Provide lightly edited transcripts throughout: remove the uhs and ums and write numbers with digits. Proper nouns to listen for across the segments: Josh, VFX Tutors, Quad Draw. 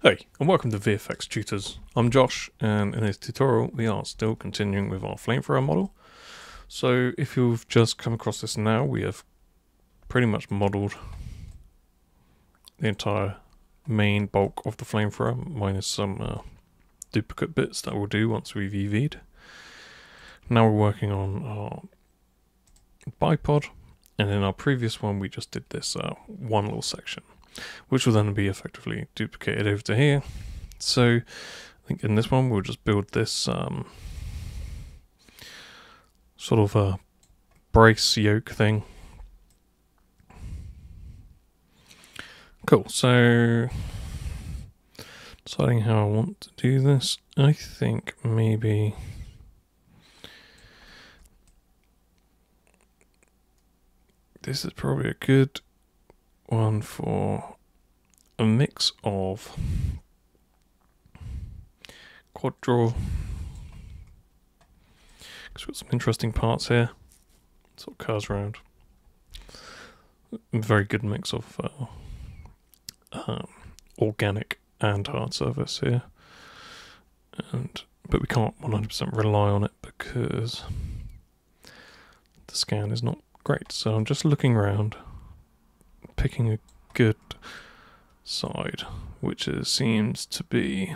Hey, and welcome to VFX Tutors. I'm Josh, and in this tutorial we are still continuing with our flamethrower model. So if you've just come across this now, we have pretty much modeled the entire main bulk of the flamethrower, minus some duplicate bits that we'll do once we've EV'd. Now we're working on our bipod, and in our previous one we just did this one little section, which will then be effectively duplicated over to here. So I think in this one we'll just build this sort of a brace yoke thing. Cool, so deciding how I want to do this, I think maybe this is probably a good one for a mix of Quad Draw, because we've got some interesting parts here, sort of curves around. A very good mix of organic and hard surface here, but we can't 100% rely on it because the scan is not great. So I'm just looking around, picking a good side, which seems to be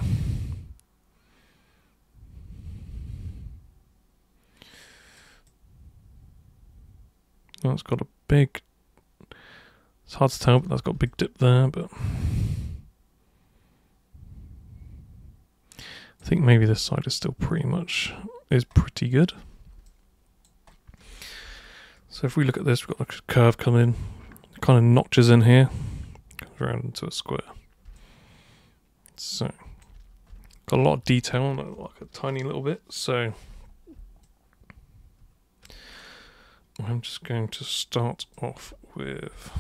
that's got a big, it's hard to tell, but that's got a big dip there, but I think maybe this side is still pretty good. So if we look at this, we've got like a curve coming in, kind of notches in here, comes around into a square. So got a lot of detail on it, like a tiny little bit, so I'm just going to start off with,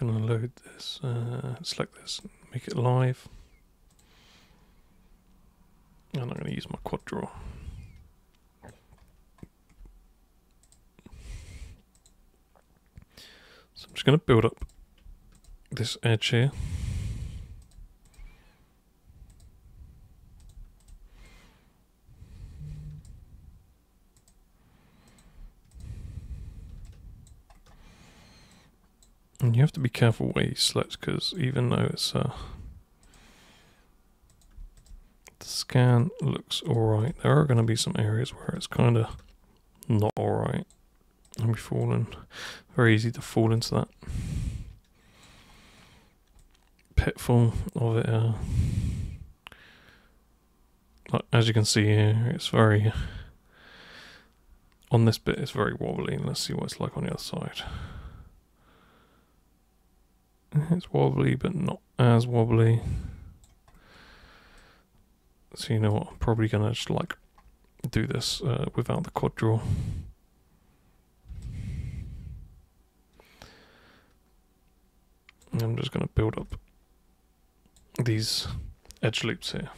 I'm going to load this, select this, make it live, and I'm going to use my Quad Draw. So I'm just going to build up this edge here. And you have to be careful where you select, because even though it's the scan looks alright, there are going to be some areas where it's kind of not alright. And we fall in, very easy to fall into that pitfall of it. As you can see here, it's very, on this bit it's very wobbly. Let's see what it's like on the other side. It's wobbly, but not as wobbly. So you know what, I'm probably gonna just like do this without the Quad Draw. I'm just going to build up these edge loops here.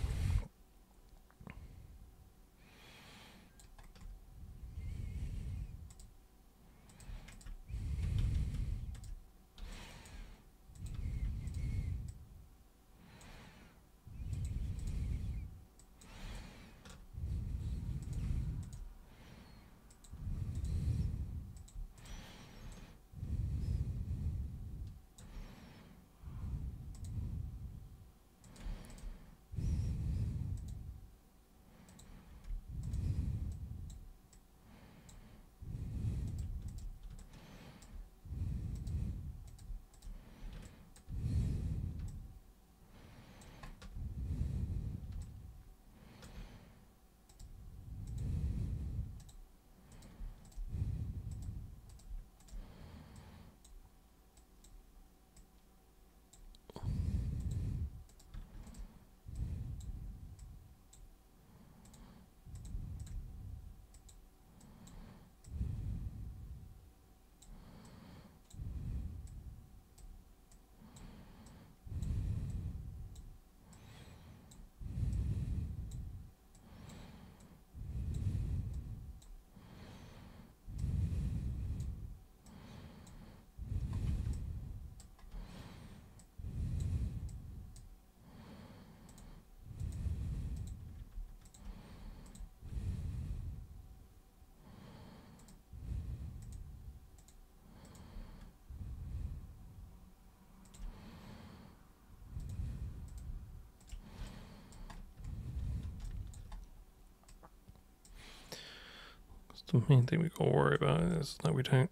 It's the main thing we gotta worry about is that we don't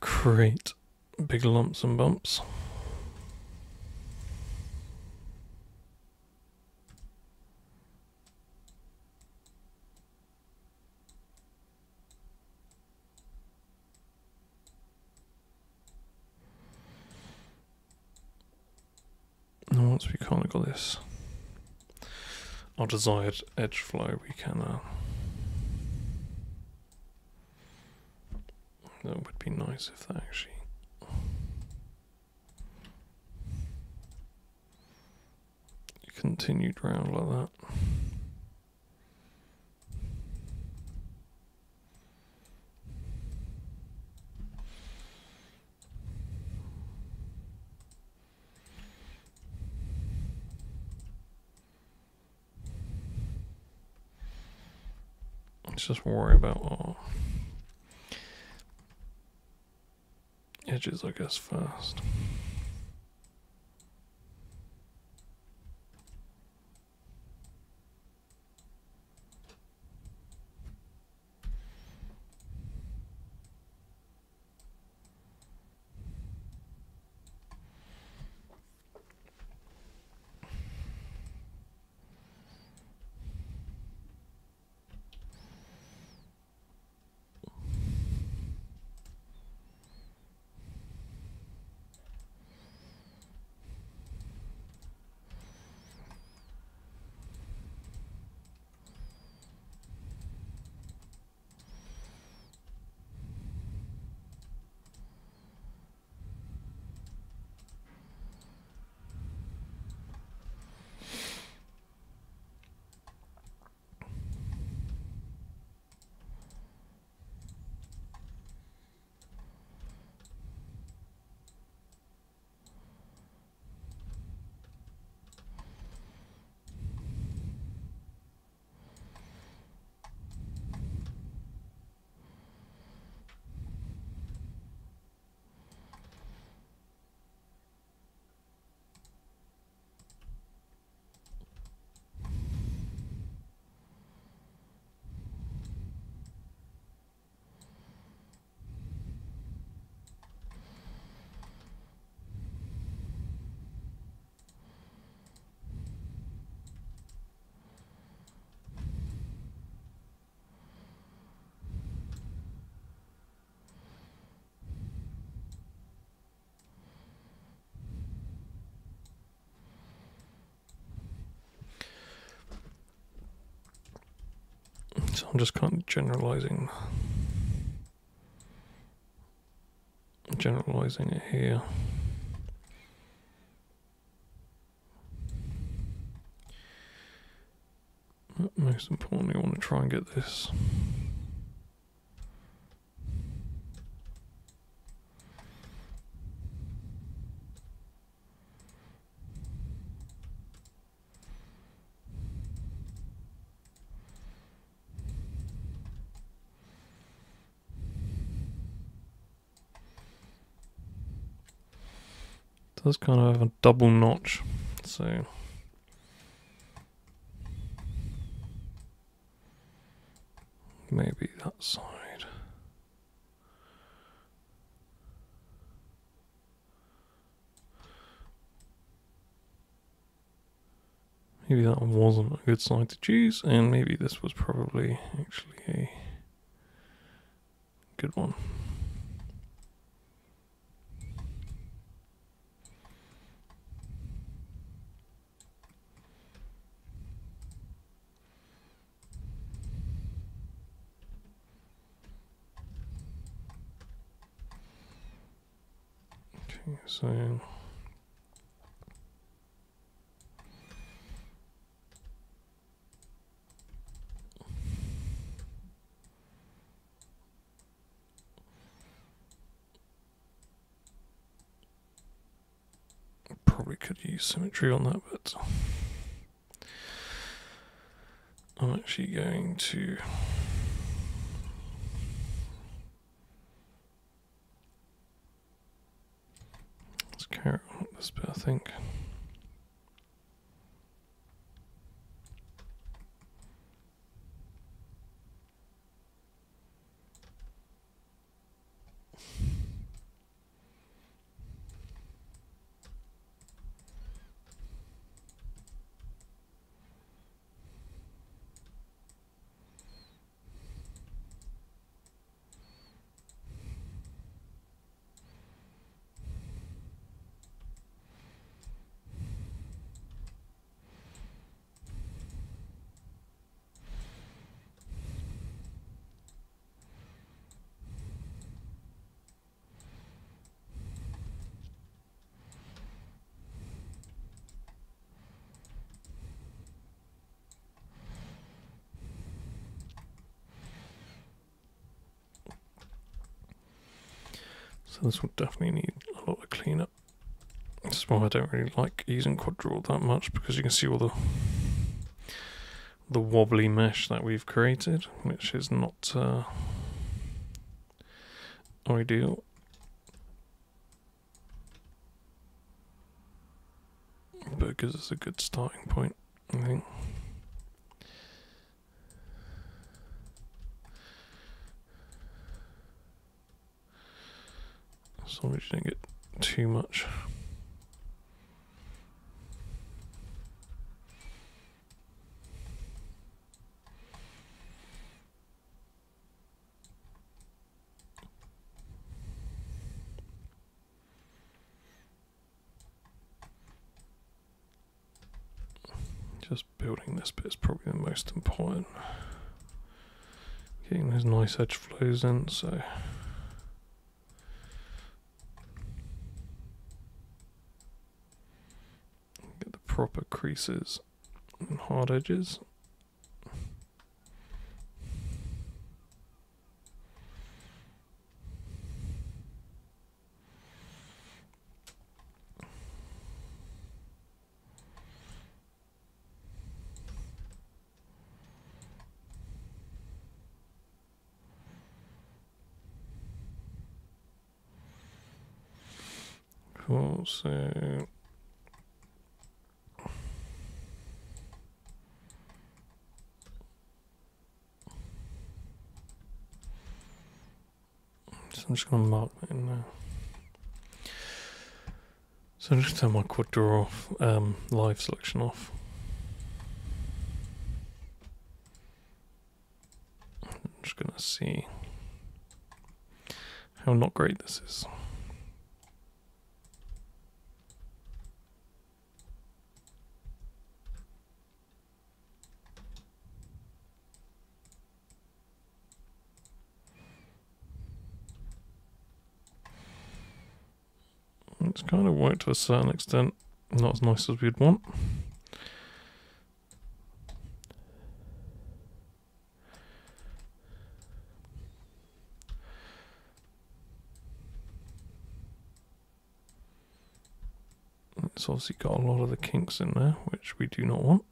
create big lumps and bumps. And once we kind of got this, our desired edge flow, we can, that would be nice if that actually, continued round like that. Let's just worry about our edges, I guess, first. So I'm just kind of generalizing it here. But most importantly, I want to try and get this does kind of have a double notch, so maybe that side. Maybe that wasn't a good side to choose, and maybe this was probably actually a good one. So probably could use symmetry on that, but I'm actually going to carry on with this bit, I think. So this will definitely need a lot of cleanup. This is why I don't really like using Quad Draw that much, because you can see all the wobbly mesh that we've created, which is not ideal. But it gives us a good starting point, I think. As long as you don't get too much. Just building this bit is probably the most important. Getting those nice edge flows in, so. Get the proper creases and hard edges. Cool, so I'm just going to mark that in there. So I'm just going to turn my Quad Draw off, live selection off. I'm just going to see how not great this is. It's kind of worked to a certain extent, not as nice as we'd want. It's obviously got a lot of the kinks in there, which we do not want.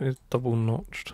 It's double notched.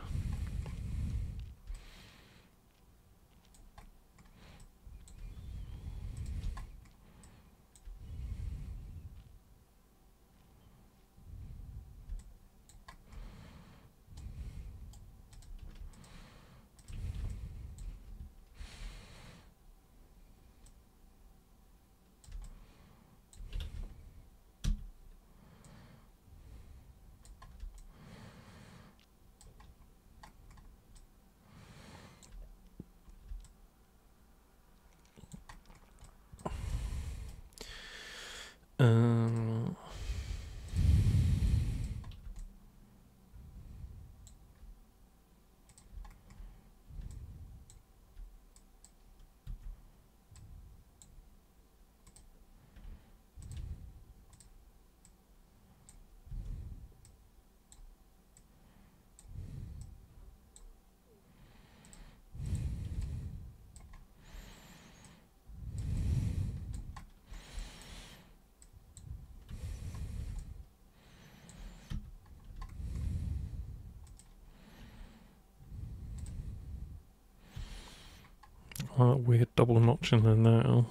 Oh, weird double notch in there now.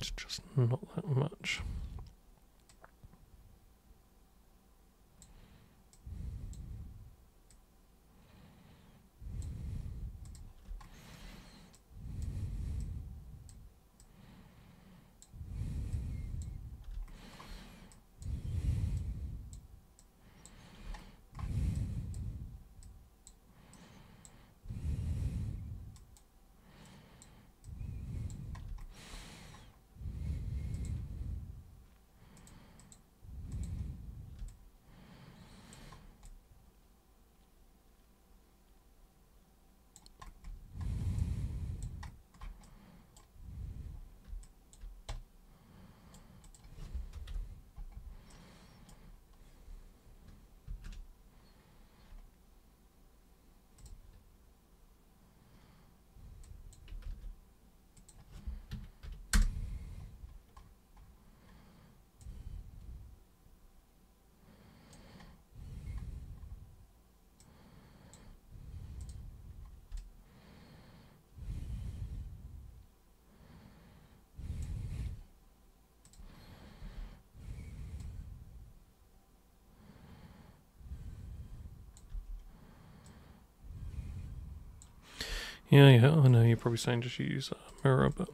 It's just not that much. Yeah, I know you're probably saying just use a mirror, but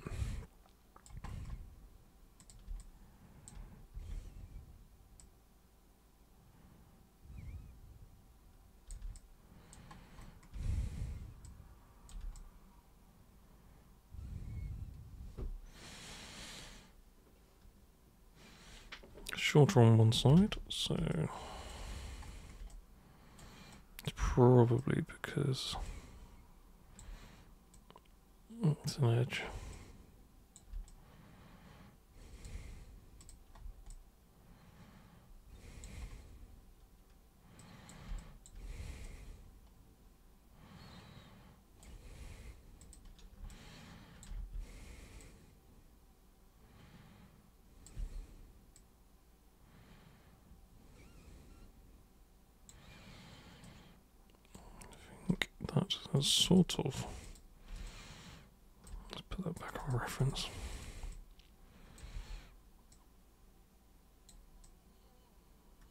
shorter on one side, so it's probably because it's an edge. I think that's sort of. Put that back on reference.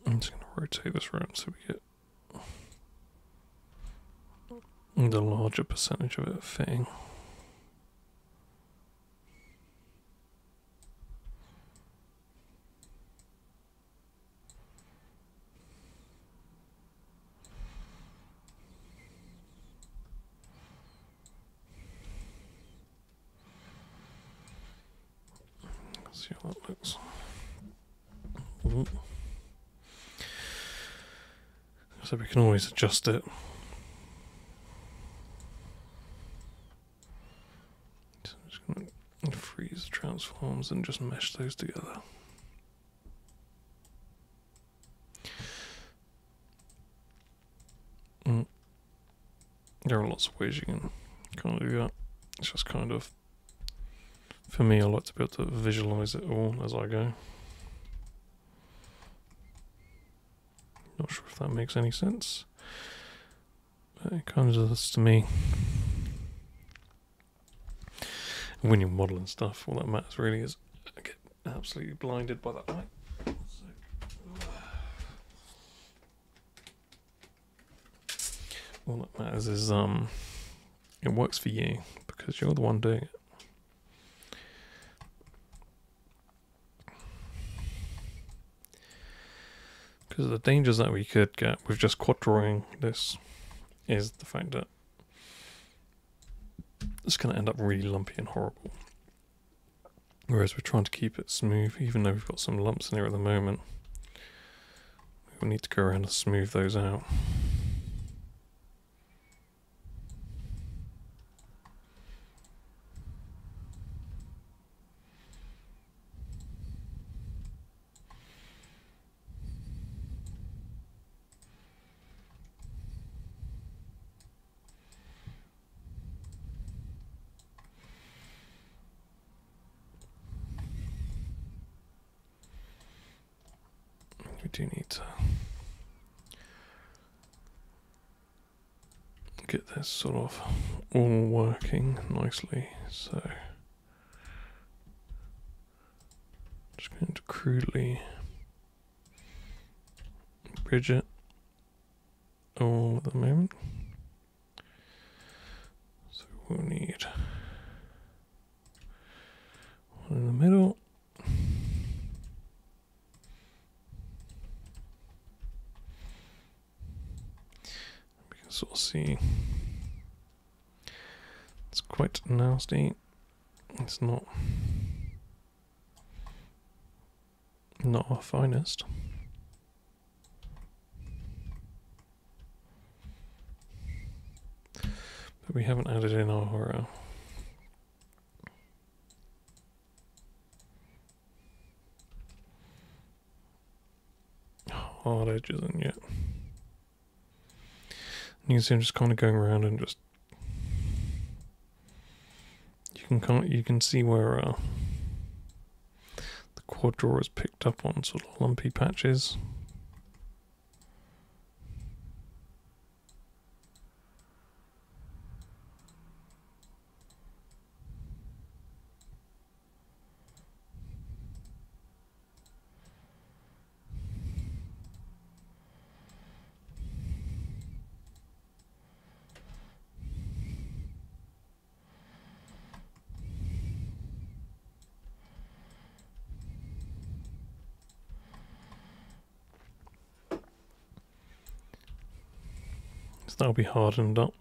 I'm just going to rotate this around so we get the larger percentage of it fitting. See how that looks. Ooh. So we can always adjust it. So I'm just going to freeze the transforms and just mesh those together. There are lots of ways you can kind of do that. It's just kind of, for me, I like to be able to visualize it all as I go. Not sure if that makes any sense, but it kind of does to me. And when you're modeling stuff, all that matters really is I get absolutely blinded by that light. So, all that matters is it works for you because you're the one doing it. Because the dangers that we could get with just quad drawing this is the fact that it's going to end up really lumpy and horrible. Whereas we're trying to keep it smooth, even though we've got some lumps in here at the moment. We'll need to go around and smooth those out. Do need to get this sort of all working nicely, so crudely. Bridge it all at the moment. So we'll need one in the middle. We can sort of see it's quite nasty. It's not our finest. But we haven't added in our horror. Hard edges in yet. And you can see I'm just kind of going around and just you can see where the quad draw is picked up on sort of lumpy patches. That'll be hardened up.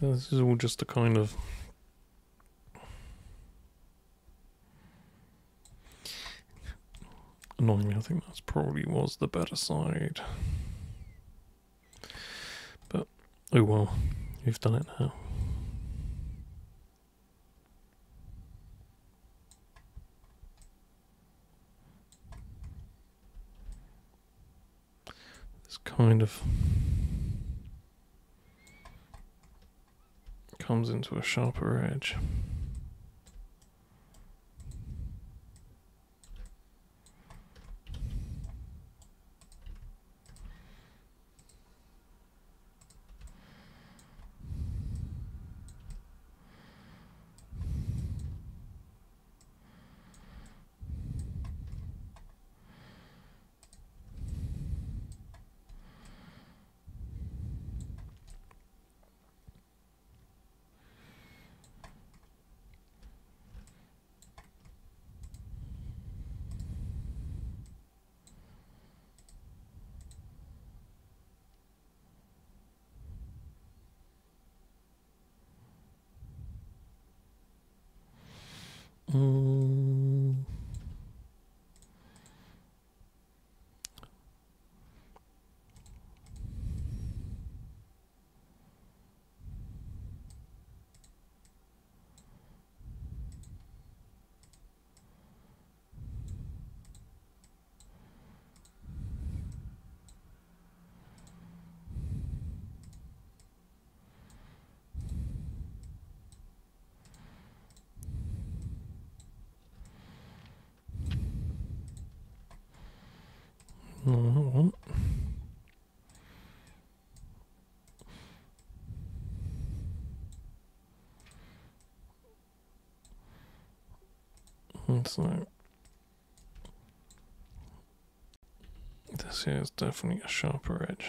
So this is all just a kind of annoyingly, I think that's probably was the better side. But oh well, you've done it now. It's kind of comes into a sharper edge. So this here is definitely a sharper edge.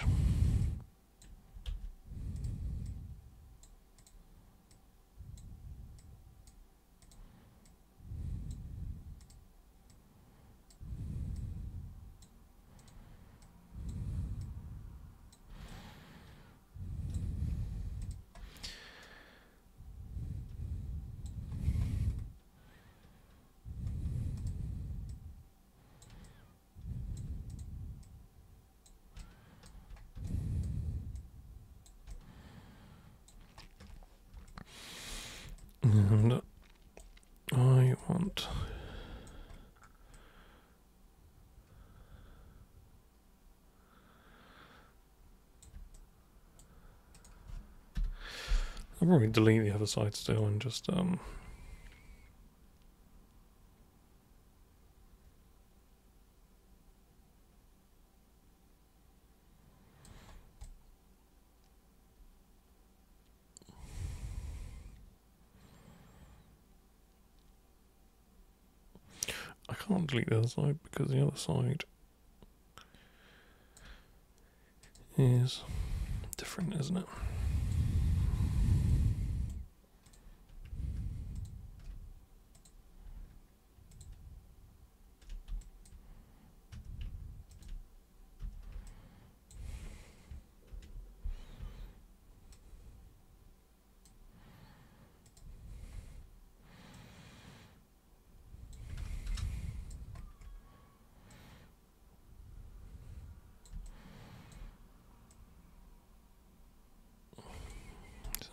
And I want I'll probably delete the other side still and just can't delete the other side because the other side is different, isn't it?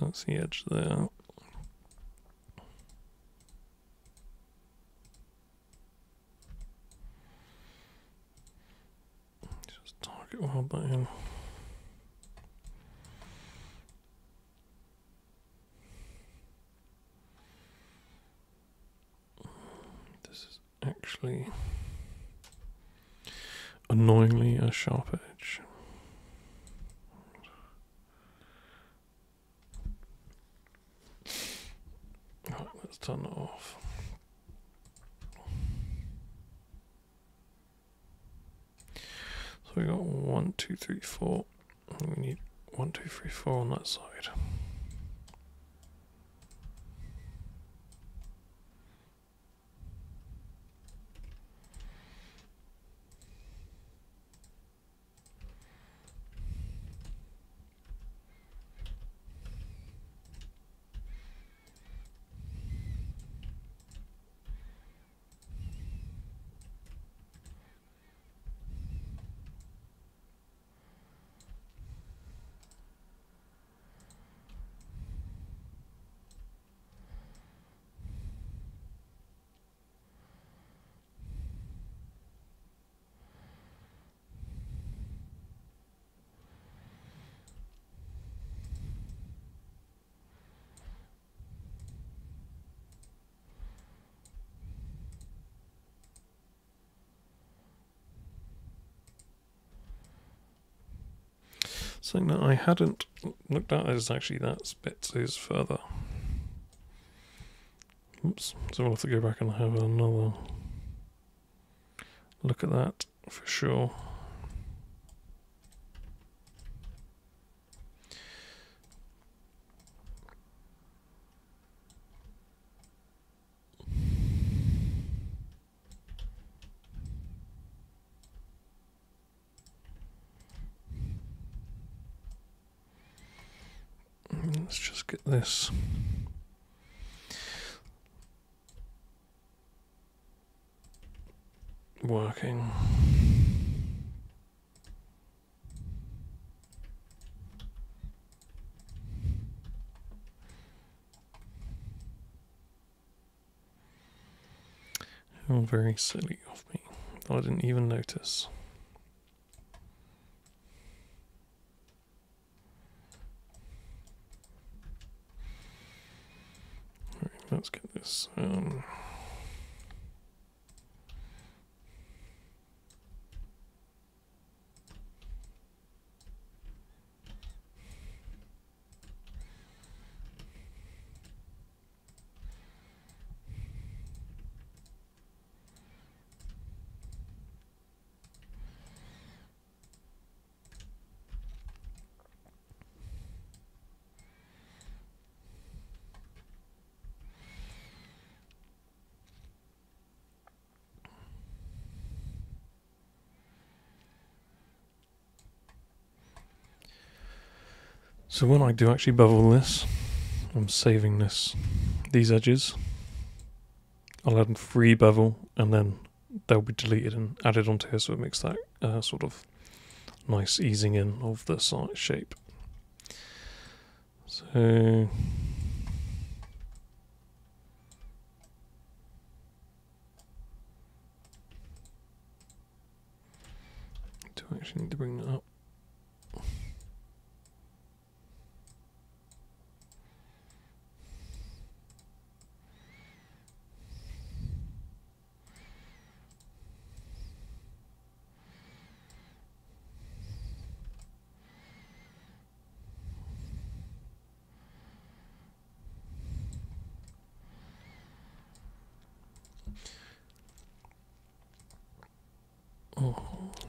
That's the edge there. Just target wild that in. This is actually annoyingly a sharp edge. Turn it off. So we got 1, 2, 3, 4. And we need 1, 2, 3, 4 on that side. Something that I hadn't looked at is actually that bit is further. Oops, so we'll have to go back and have another look at that for sure. Let's just get this. Working. How very silly of me. I didn't even notice. Let's get this. So when I do actually bevel this, I'm saving these edges. I'll add a free bevel and then they'll be deleted and added onto here, so it makes that sort of nice easing in of the side shape. So do I actually need to bring that up?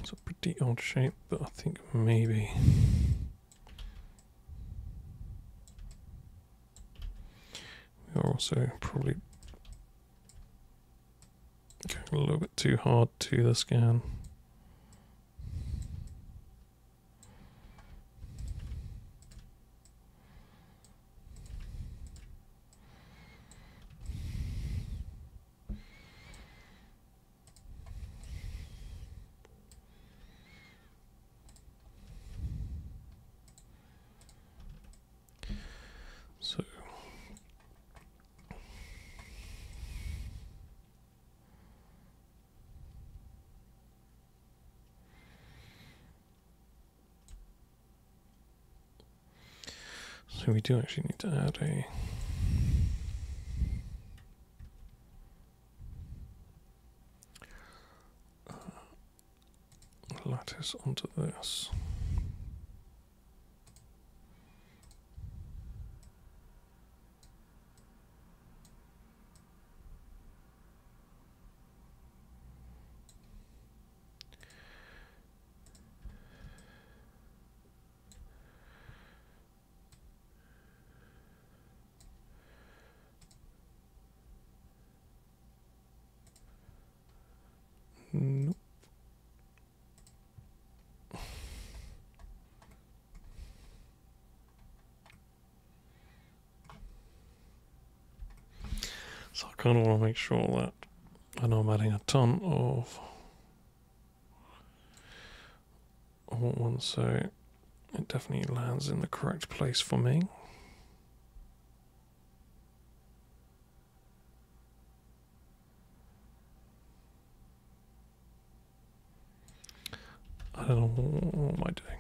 It's a pretty odd shape, but I think maybe we are also probably going a little bit too hard to the scan. So we do actually need to add a lattice onto this. Nope. So I kind of want to make sure that I know I'm adding a ton of. I want one so it definitely lands in the correct place for me. What am I doing?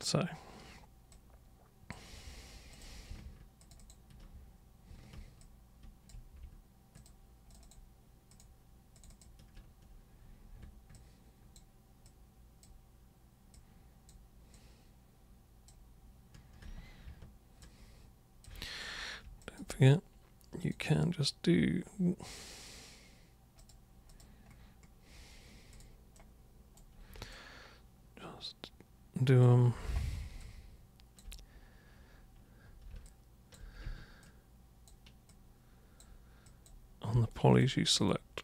So don't forget, you can just do on the polys you select.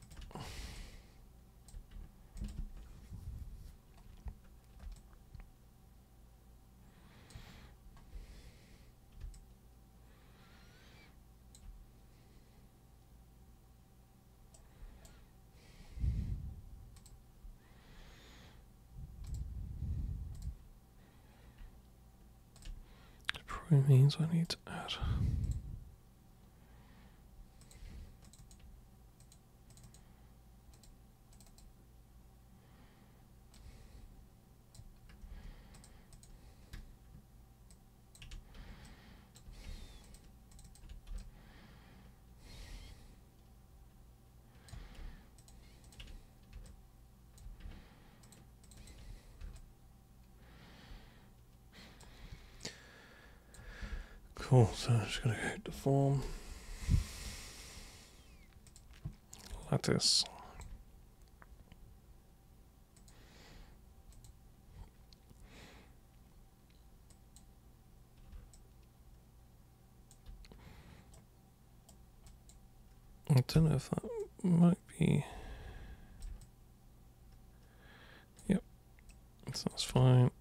It means I need to add cool, so I'm just going to go to form, lattice, I don't know if that might be, yep, so that's fine.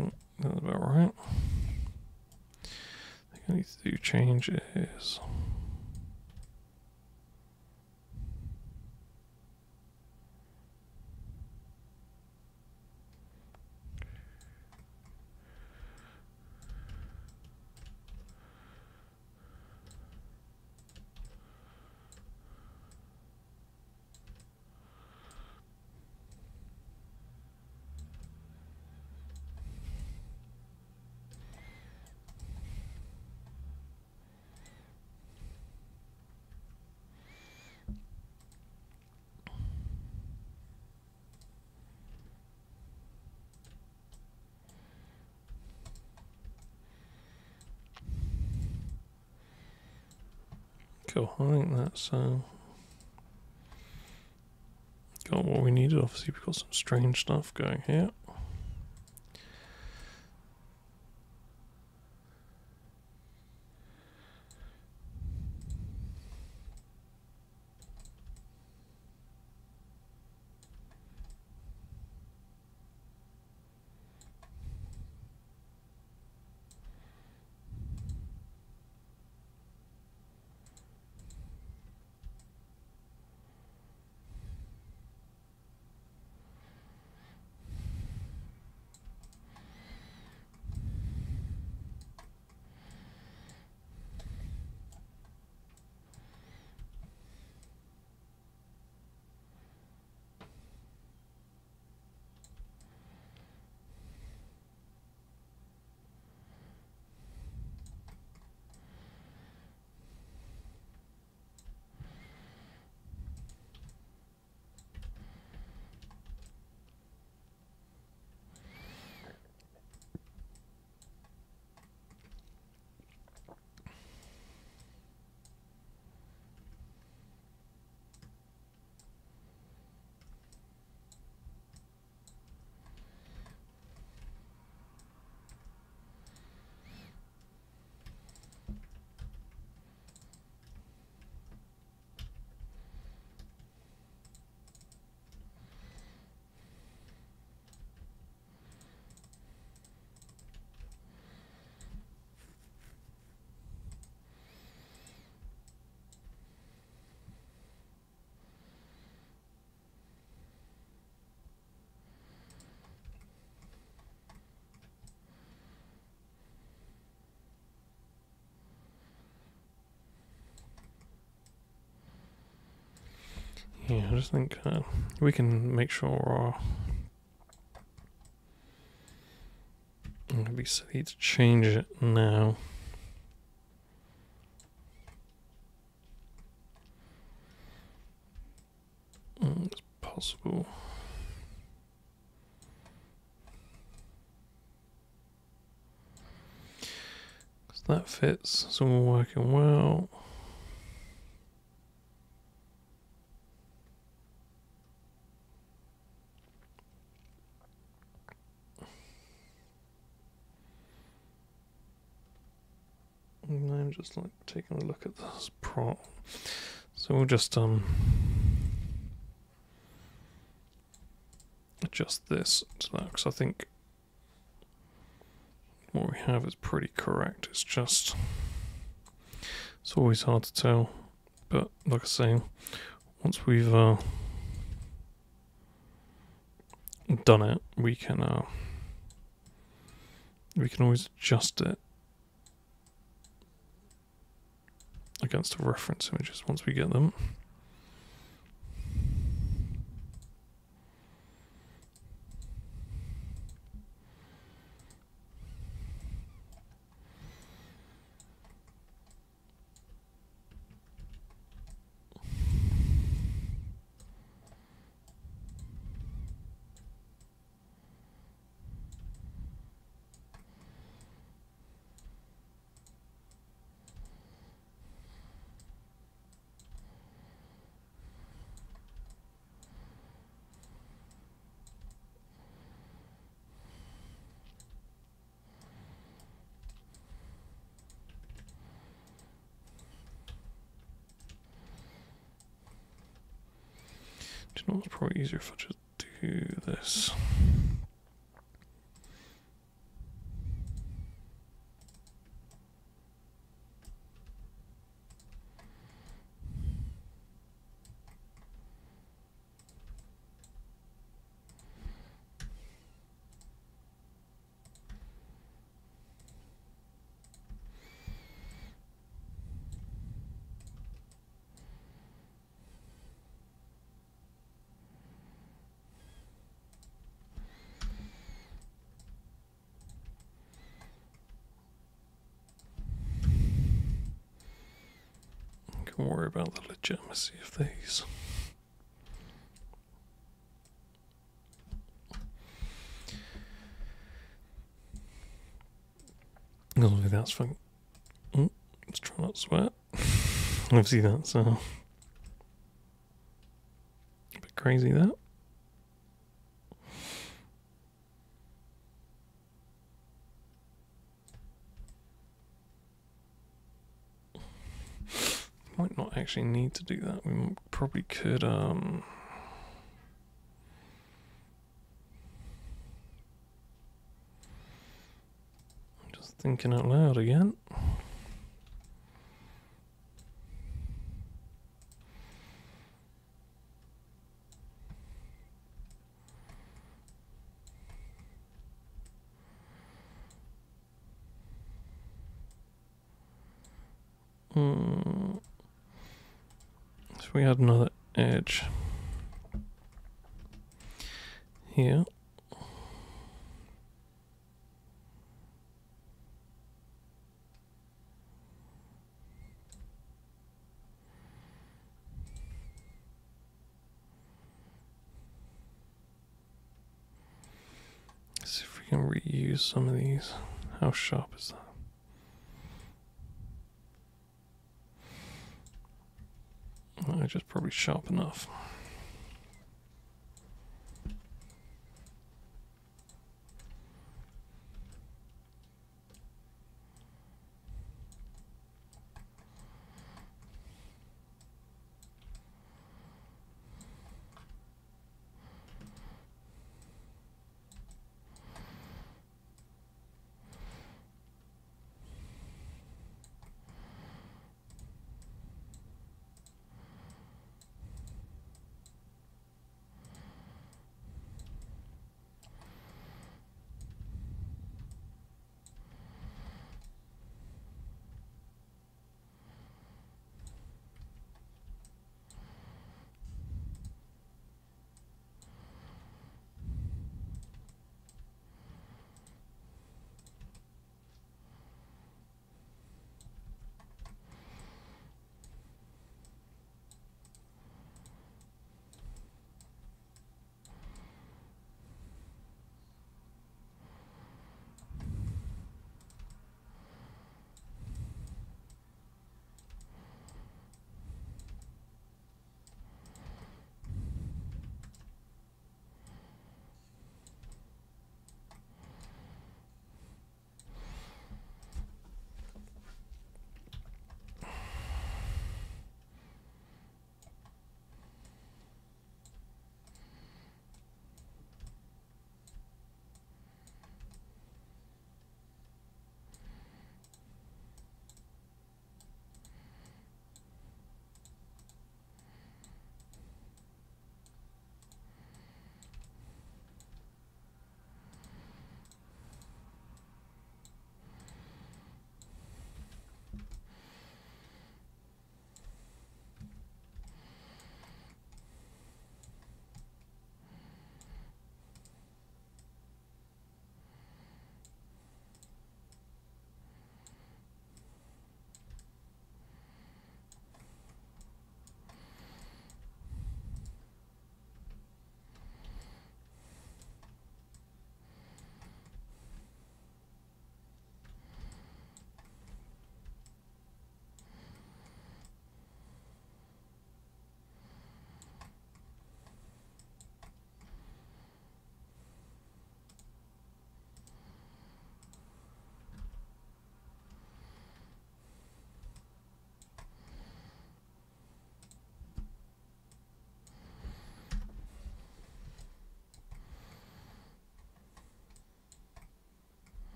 think that's about right. I think I need to do changes. Cool, I think that's got what we needed. Obviously we've got some strange stuff going here. Yeah, I just think we can make sure I'm gonna be silly to change it now. It's possible. Because that fits, so we're working well. Just like taking a look at this prop, so we'll just adjust this to that, because I think what we have is pretty correct. It's just, it's always hard to tell, but like I say, once we've done it, we can always adjust it against the reference images once we get them. It's probably easier if I just do this. can worry about the legitimacy of these. Normally that's fun. Oh, let's try not to sweat. Obviously that's a bit crazy that. Might not actually need to do that. We probably could I'm just thinking out loud again. We had another edge here. Let's see if we can reuse some of these. How sharp is that? Just probably sharp enough.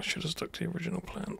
I should have stuck to the original plan.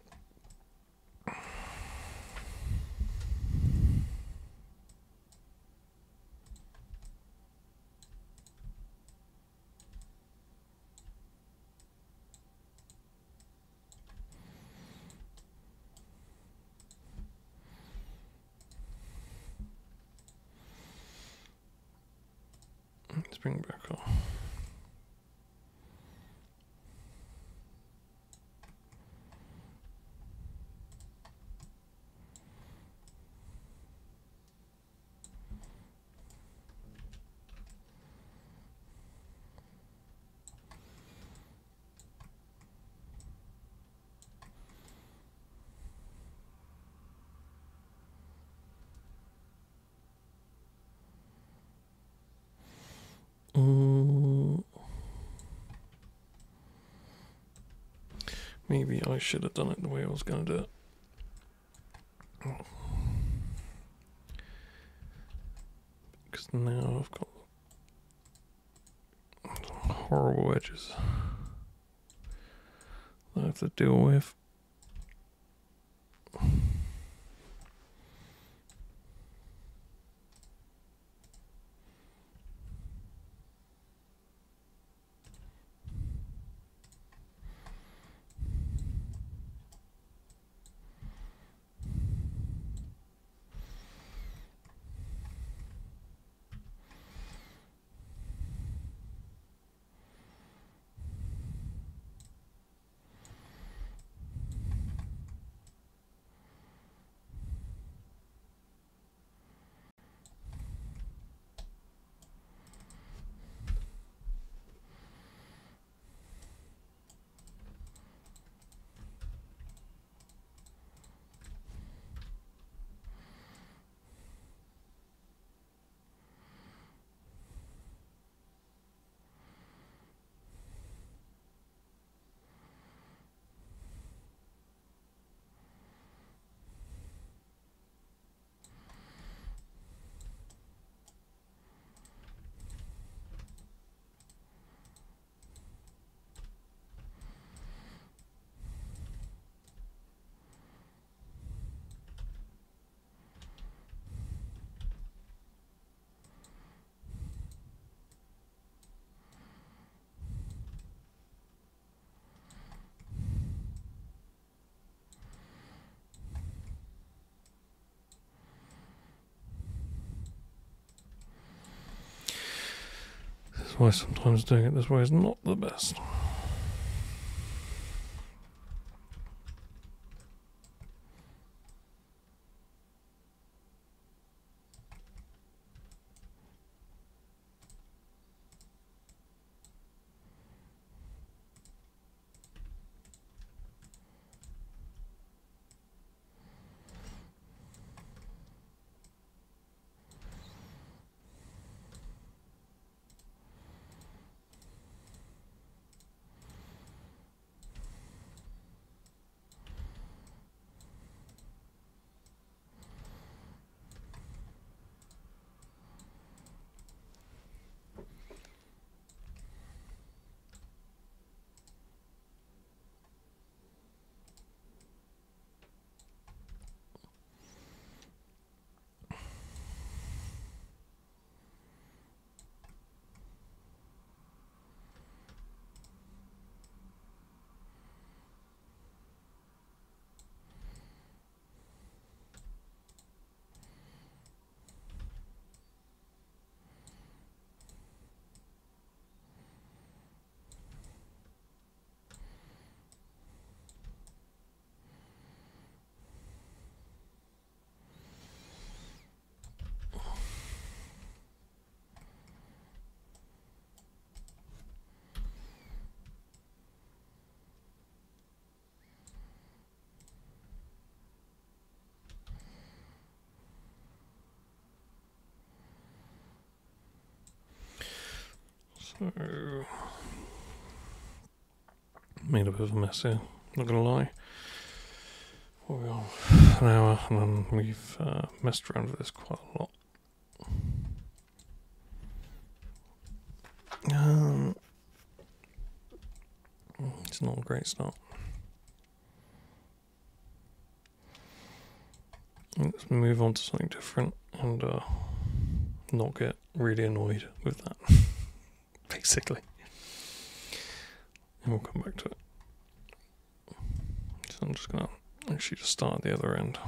Maybe I should have done it the way I was going to do it. Oh. Because now I've got horrible edges that I have to deal with. Why sometimes doing it this way is not the best. Made a bit of a mess here, not gonna lie. Well, we are an hour and then we've messed around with this quite a lot. It's not a great start. move on to something different and not get really annoyed with that, basically. And we'll come back to it. So I'm just gonna actually just start at the other end.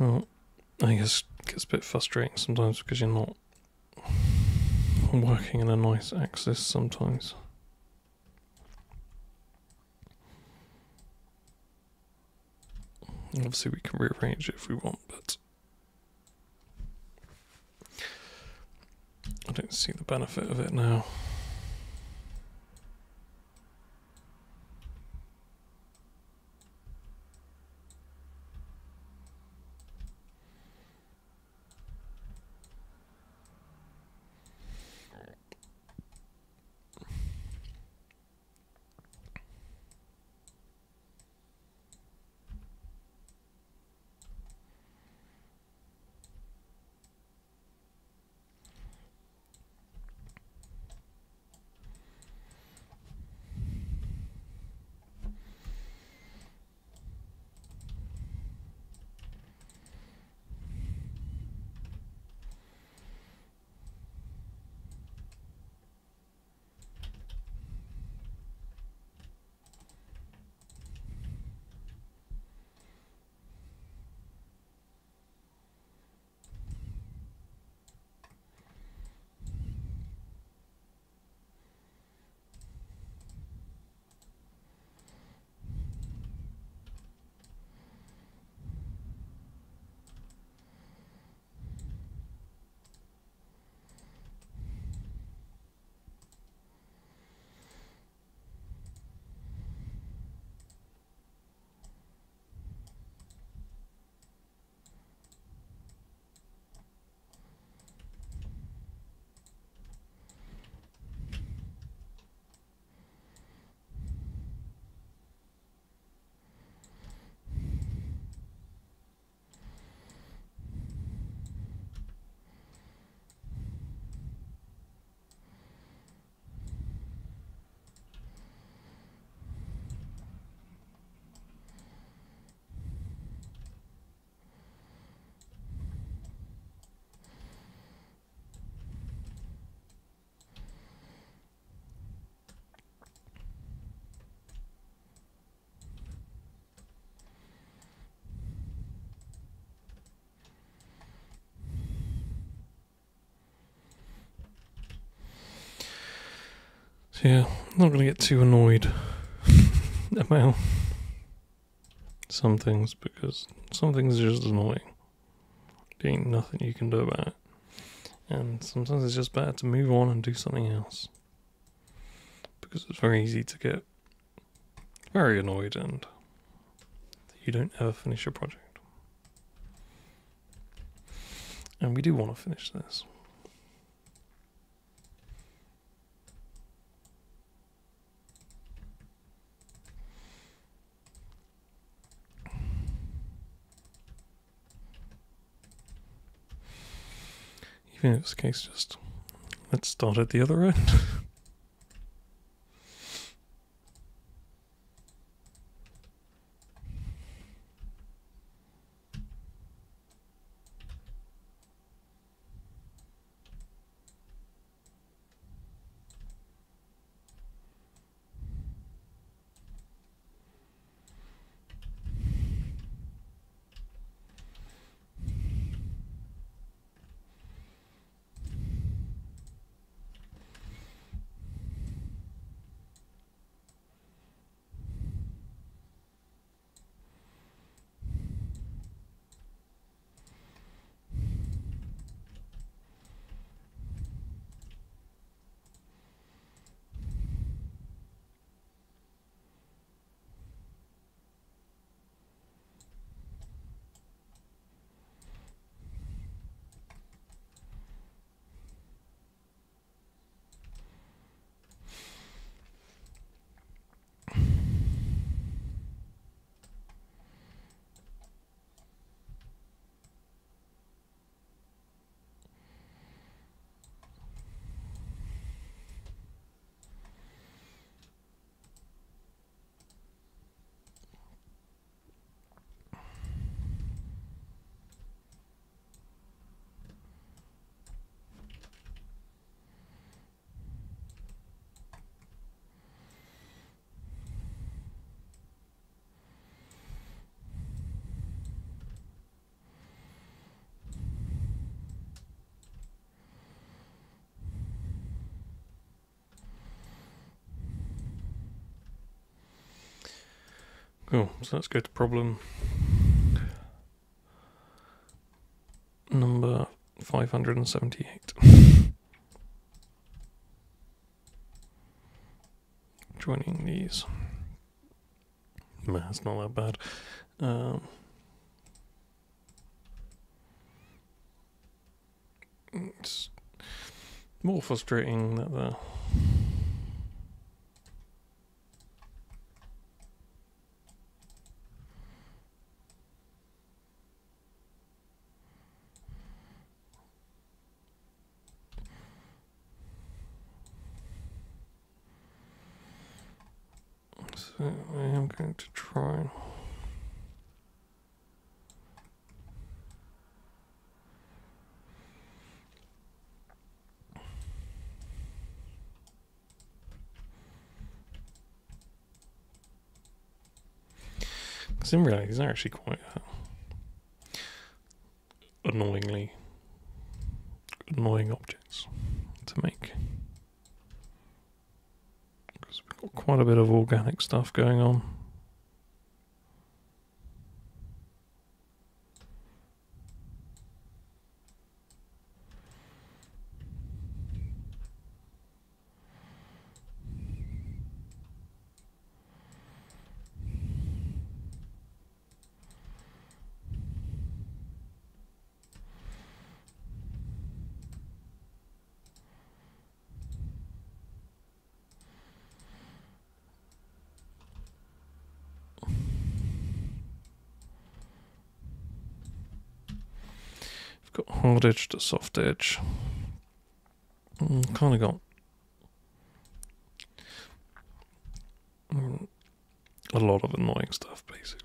Well, I guess it gets a bit frustrating sometimes because you're not working in a nice axis sometimes. Obviously we can rearrange it if we want, but I don't see the benefit of it now. Yeah, I'm not going to get too annoyed about some things, because some things are just annoying. There ain't nothing you can do about it. And sometimes it's just better to move on and do something else, because it's very easy to get very annoyed and you don't ever finish your project. And we do want to finish this. Even if it's the case, just let's start at the other end. Oh, so let's go to problem number 578. Joining these. Nah, it's not that bad. It's more frustrating that the so I am going to try. Because in reality, these are actually quite annoyingly annoying objects to make. Got quite a bit of organic stuff going on. Got hard edge to soft edge. Kind of got a lot of annoying stuff basically.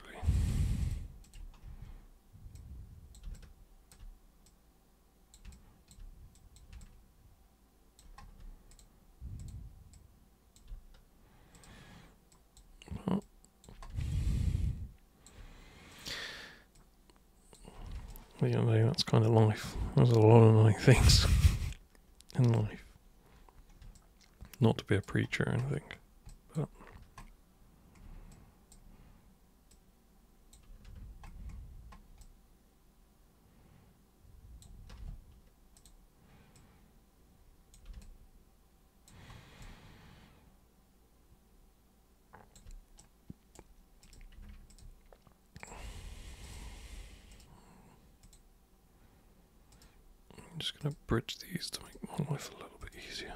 You know, that's kind of life. There's a lot of annoying things in life. Not to be a preacher or anything, but I'm just going to bridge these to make my life a little bit easier.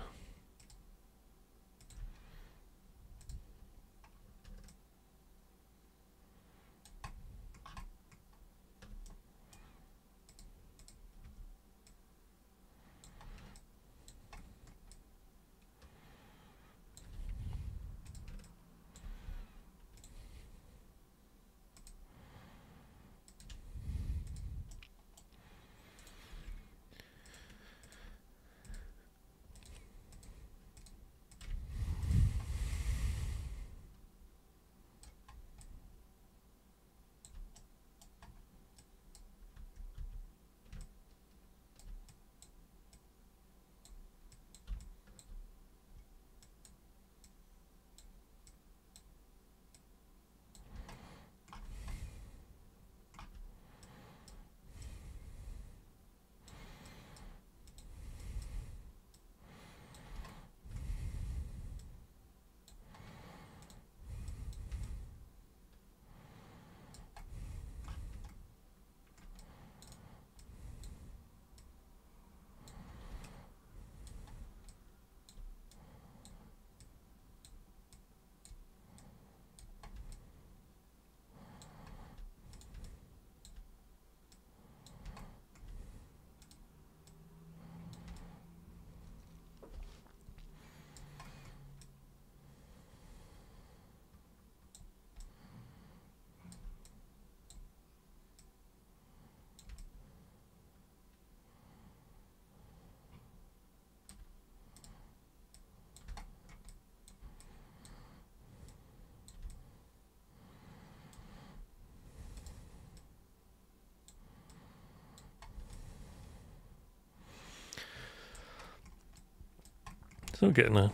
Still getting there,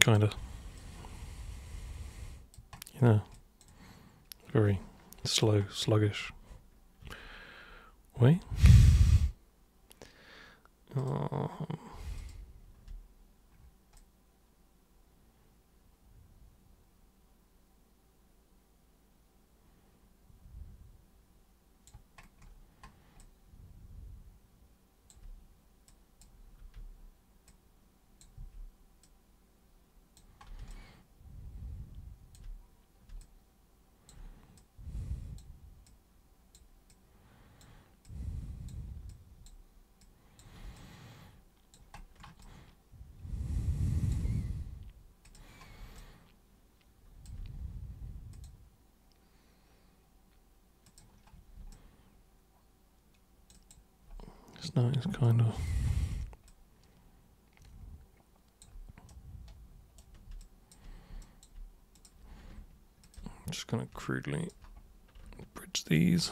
kind of. You know, Very slow, sluggish way. No, it's kind of I'm just going to crudely bridge these.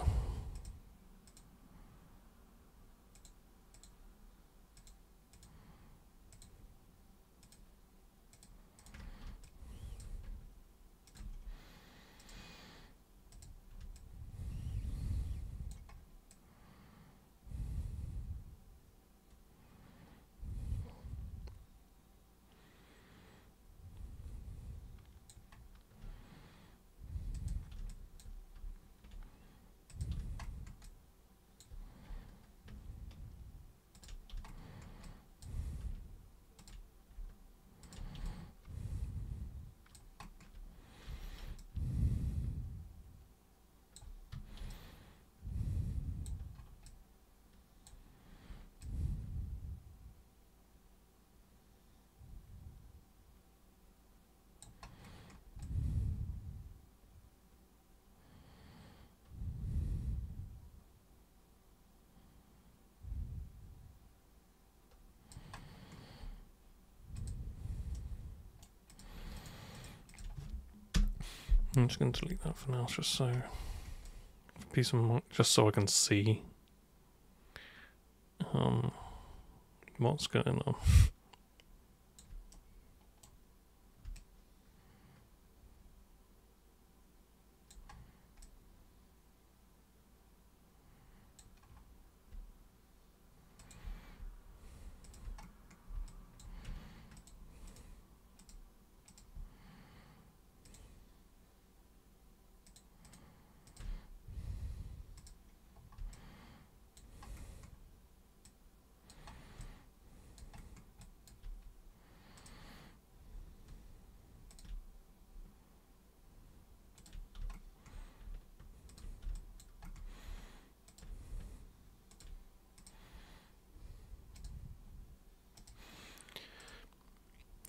I'm just going to delete that for now, just so for peace of mind, just so I can see what's going on.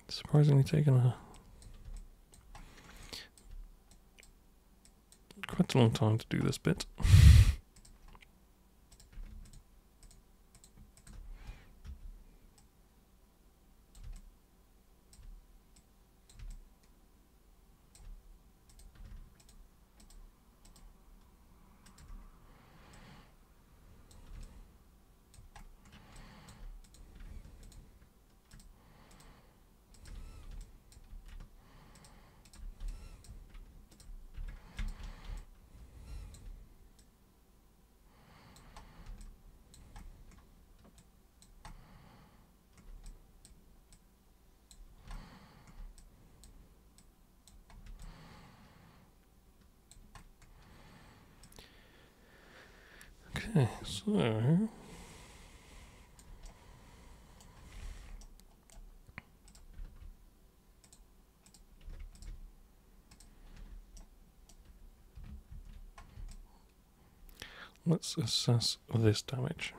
Surprisingly taken quite a long time to do this bit. Okay, so let's assess this damage.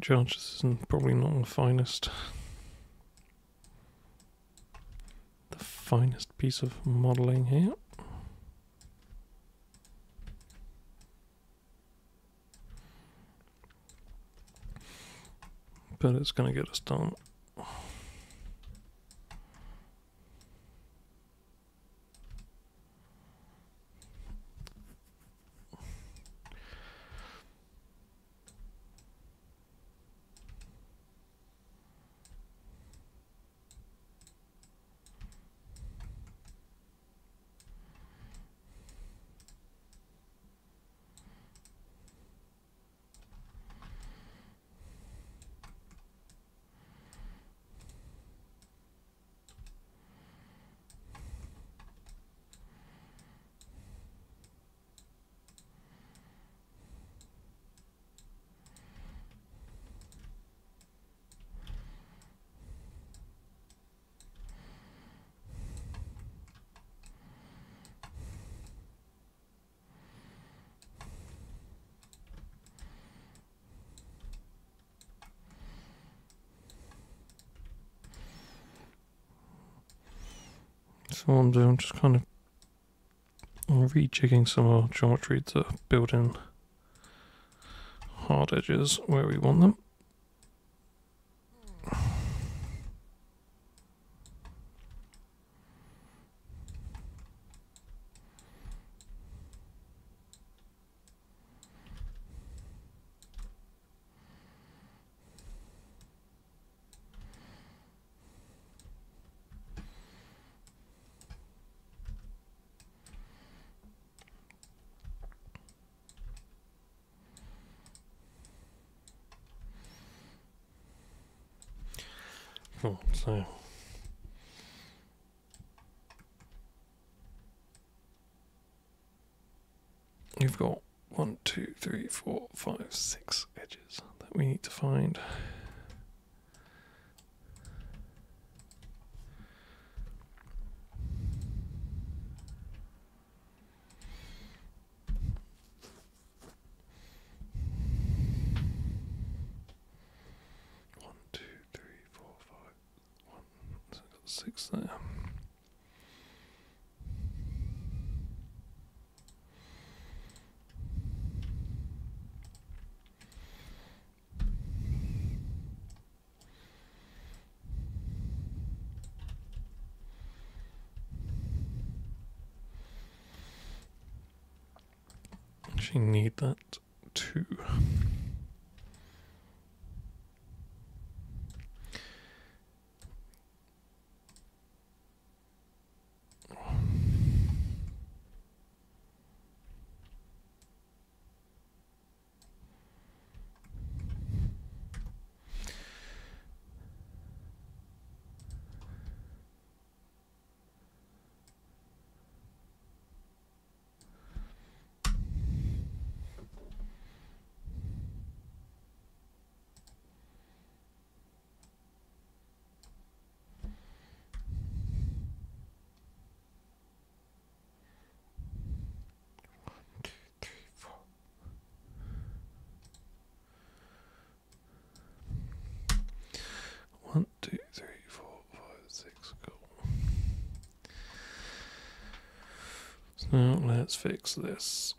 Charge, this is probably not the finest. The finest piece of modeling here. But it's going to get us done. So what I'm doing, I'm just kind of rejigging some of our geometry to build in hard edges where we want them. So we've got 1, 2, 3, 4, 5, 6 edges that we need to find. Actually need that too. Now let's fix this.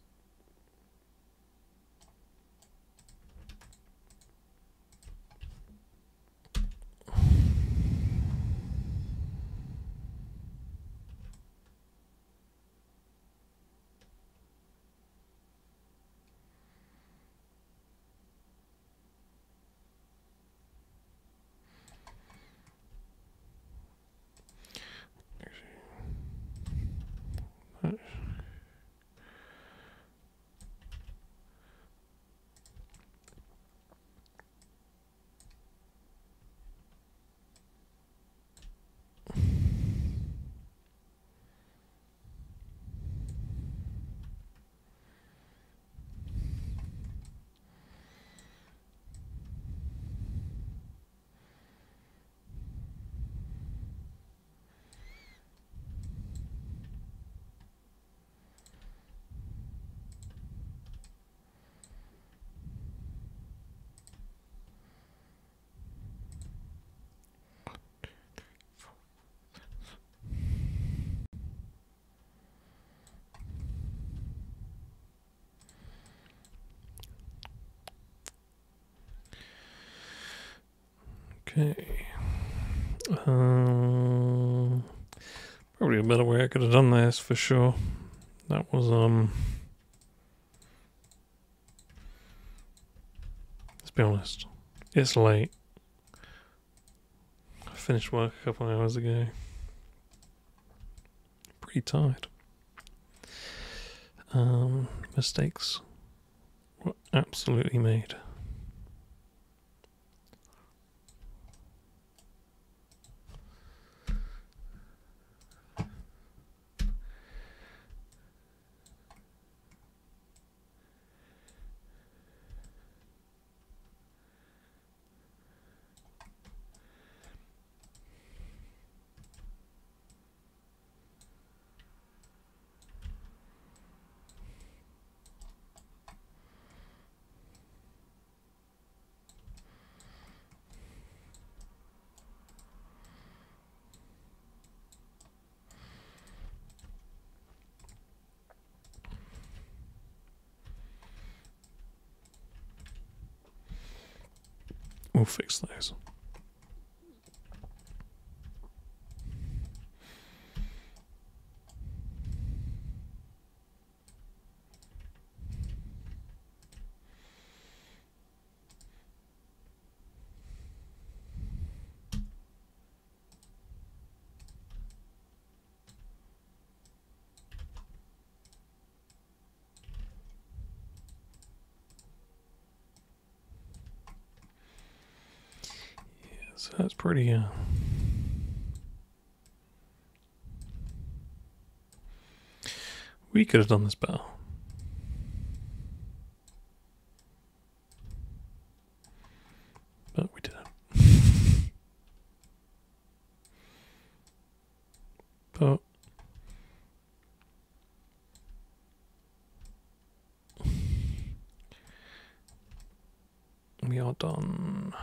Okay. Probably a better way I could have done this for sure. That was let's be honest, it's late. I finished work a couple of hours ago. Pretty tired. Mistakes were absolutely made. We'll fix those. So that's pretty, we could have done this better. But we didn't. But we are done.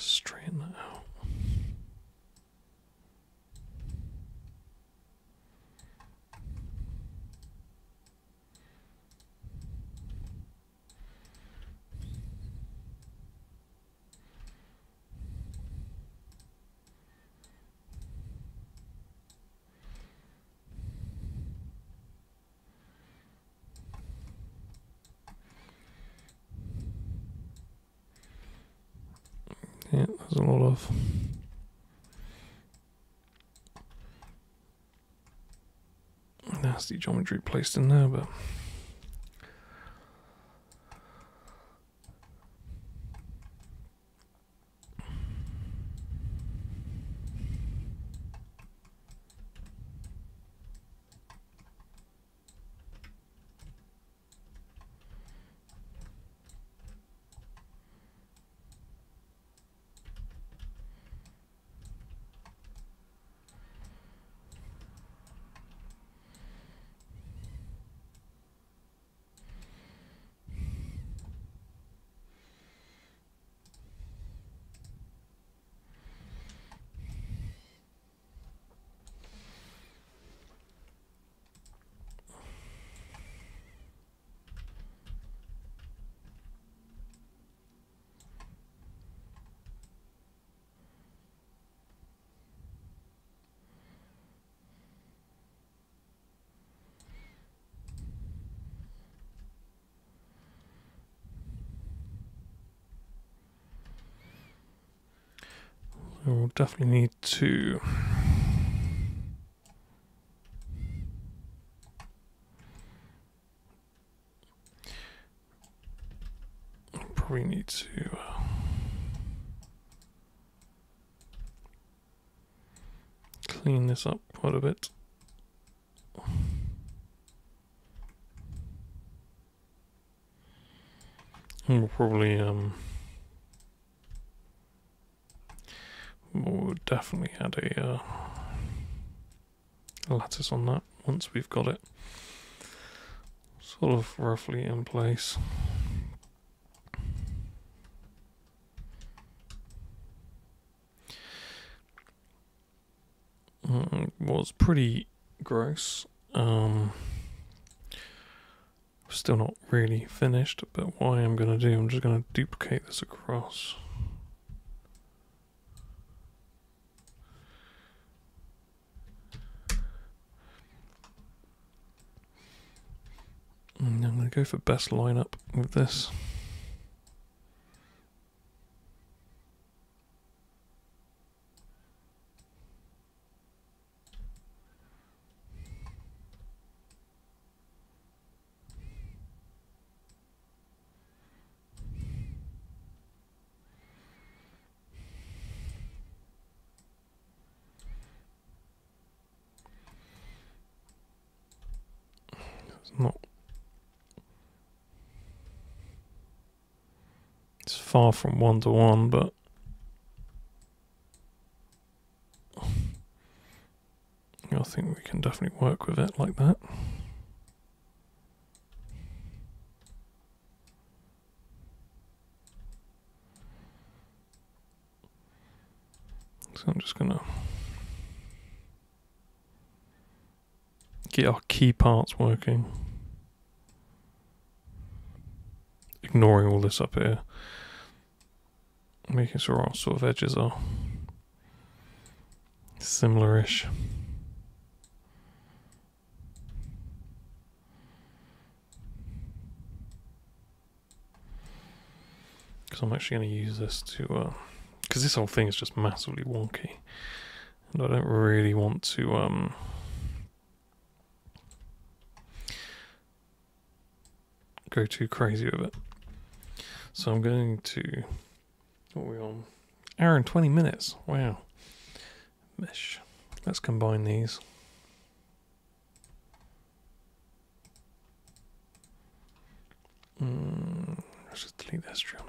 Straighten that out. Yeah, there's a lot of nasty geometry placed in there, but we'll definitely need to clean this up quite a bit. And we'll probably we'll definitely add a lattice on that once we've got it sort of roughly in place. It was pretty gross. Still not really finished, but what I am going to do, I'm just going to duplicate this across. And I'm going to go for best lineup with this. Far from one to one, but I think we can definitely work with it like that. So I'm just gonna get our key parts working, ignoring all this up here. Making sure all sort of edges are similar-ish. Because I'm actually going to use this to, because this whole thing is just massively wonky, and I don't really want to go too crazy with it. So I'm going to. What are we on? Hour and 20 minutes. Wow. Mesh. Let's combine these. Let's just delete the history on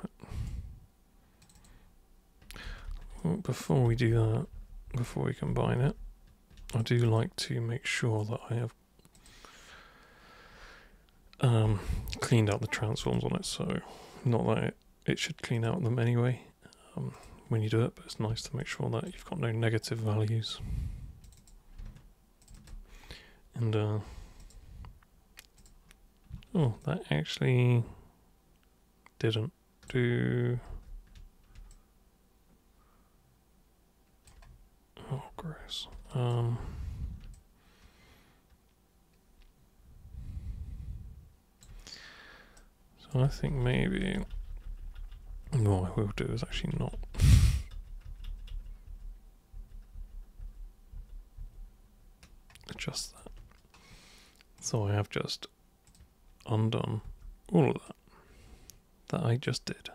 it. Well, before we do that, before we combine it, I do like to make sure that I have cleaned up the transforms on it. So, not that it should clean out them anyway. When you do it, but it's nice to make sure that you've got no negative values. And oh, that actually didn't do. Oh, gross. So I think maybe. What I will do is actually not. Adjust that. So I have just undone all of that I just did.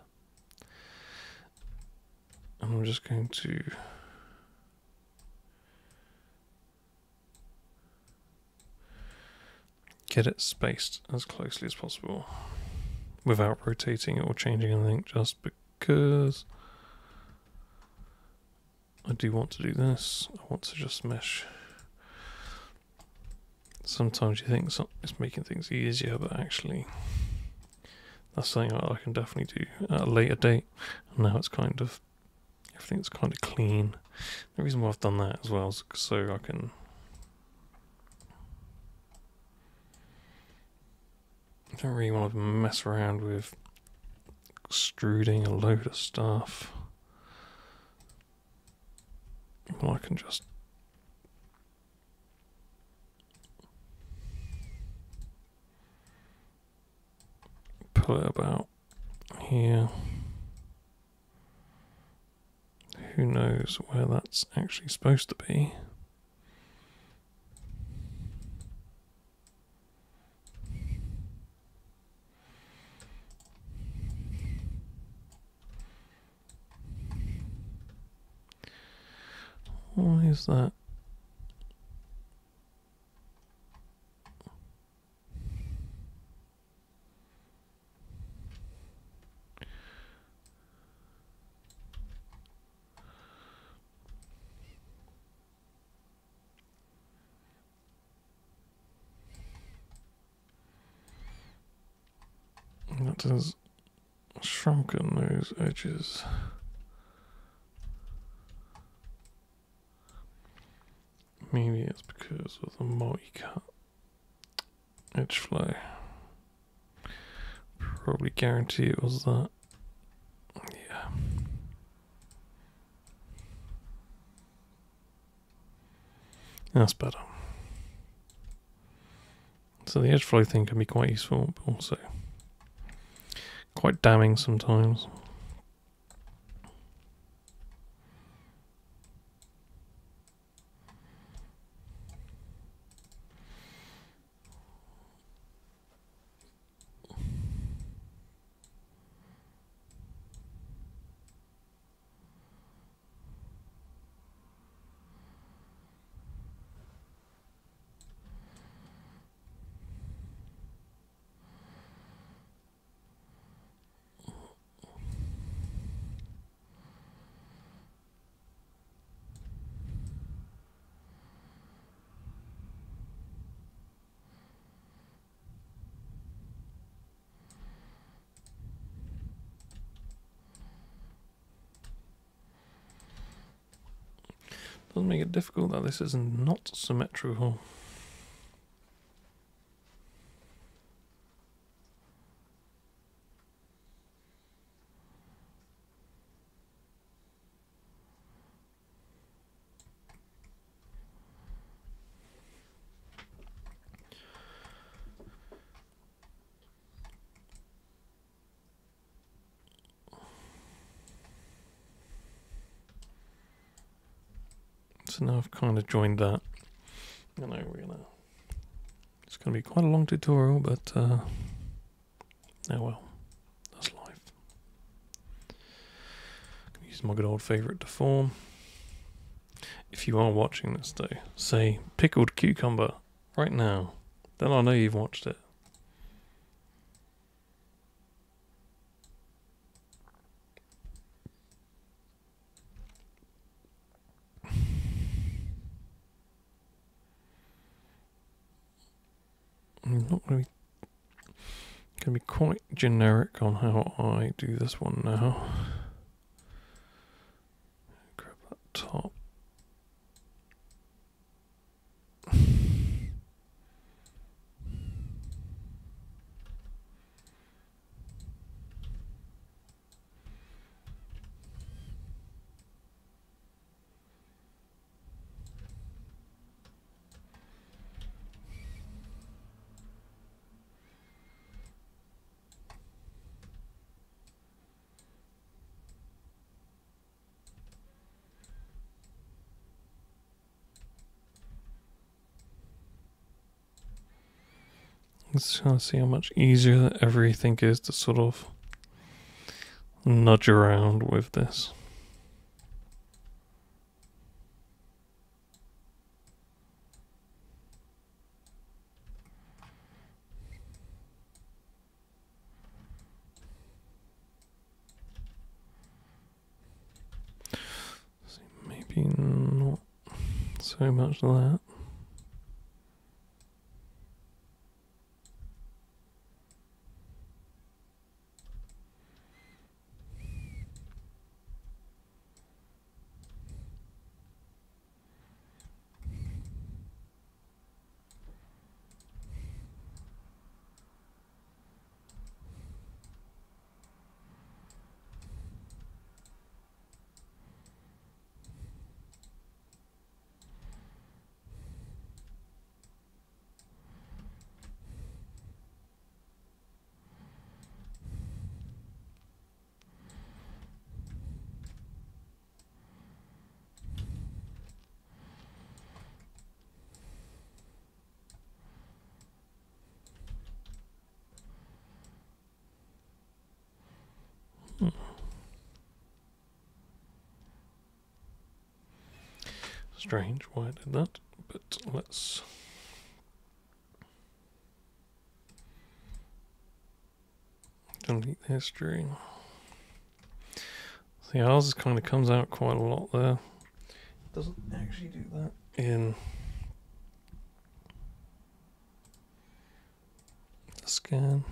And I'm just going to get it spaced as closely as possible. Without rotating it or changing anything, just because I do want to do this. I want to just mesh. Sometimes you think it's making things easier, but actually that's something I can definitely do at a later date. And now it's kind of, everything's kind of clean. The reason why I've done that as well is so I can I don't really want to mess around with extruding a load of stuff. Well, I can just pull it about here. Who knows where that's actually supposed to be? Why is that? That has shrunken those edges. Maybe it's because of the multi-cut edge flow. probably guarantee it was that. Yeah. That's better. So the edge flow thing can be quite useful, but also quite damning sometimes. Doesn't make it difficult that this is not symmetrical. So now I've kind of joined that, and it's going to be quite a long tutorial, but oh well, that's life. I'm going to use my good old favourite deform. If you are watching this though, say pickled cucumber right now, then I know you've watched it. Gonna be quite generic on how I do this one now. Grab that top. Let's try to see how much easier everything is to sort of nudge around with this. See, maybe not so much that. Strange why I did that, but let's... delete the history. See, ours kind of comes out quite a lot there. It doesn't actually do that in the scan.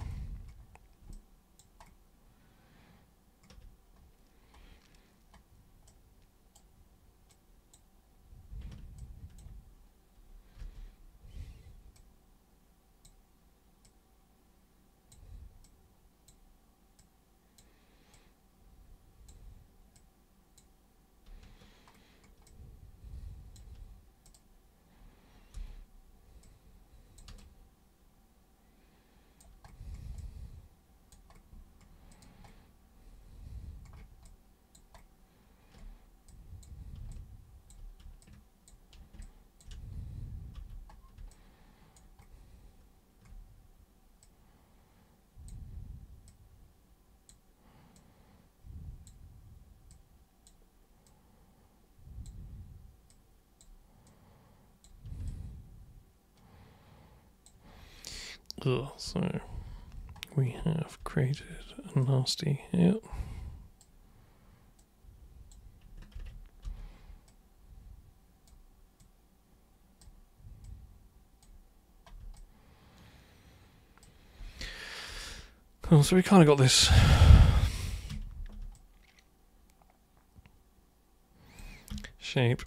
So we have created a nasty here. Cool, so we kind of got this shape.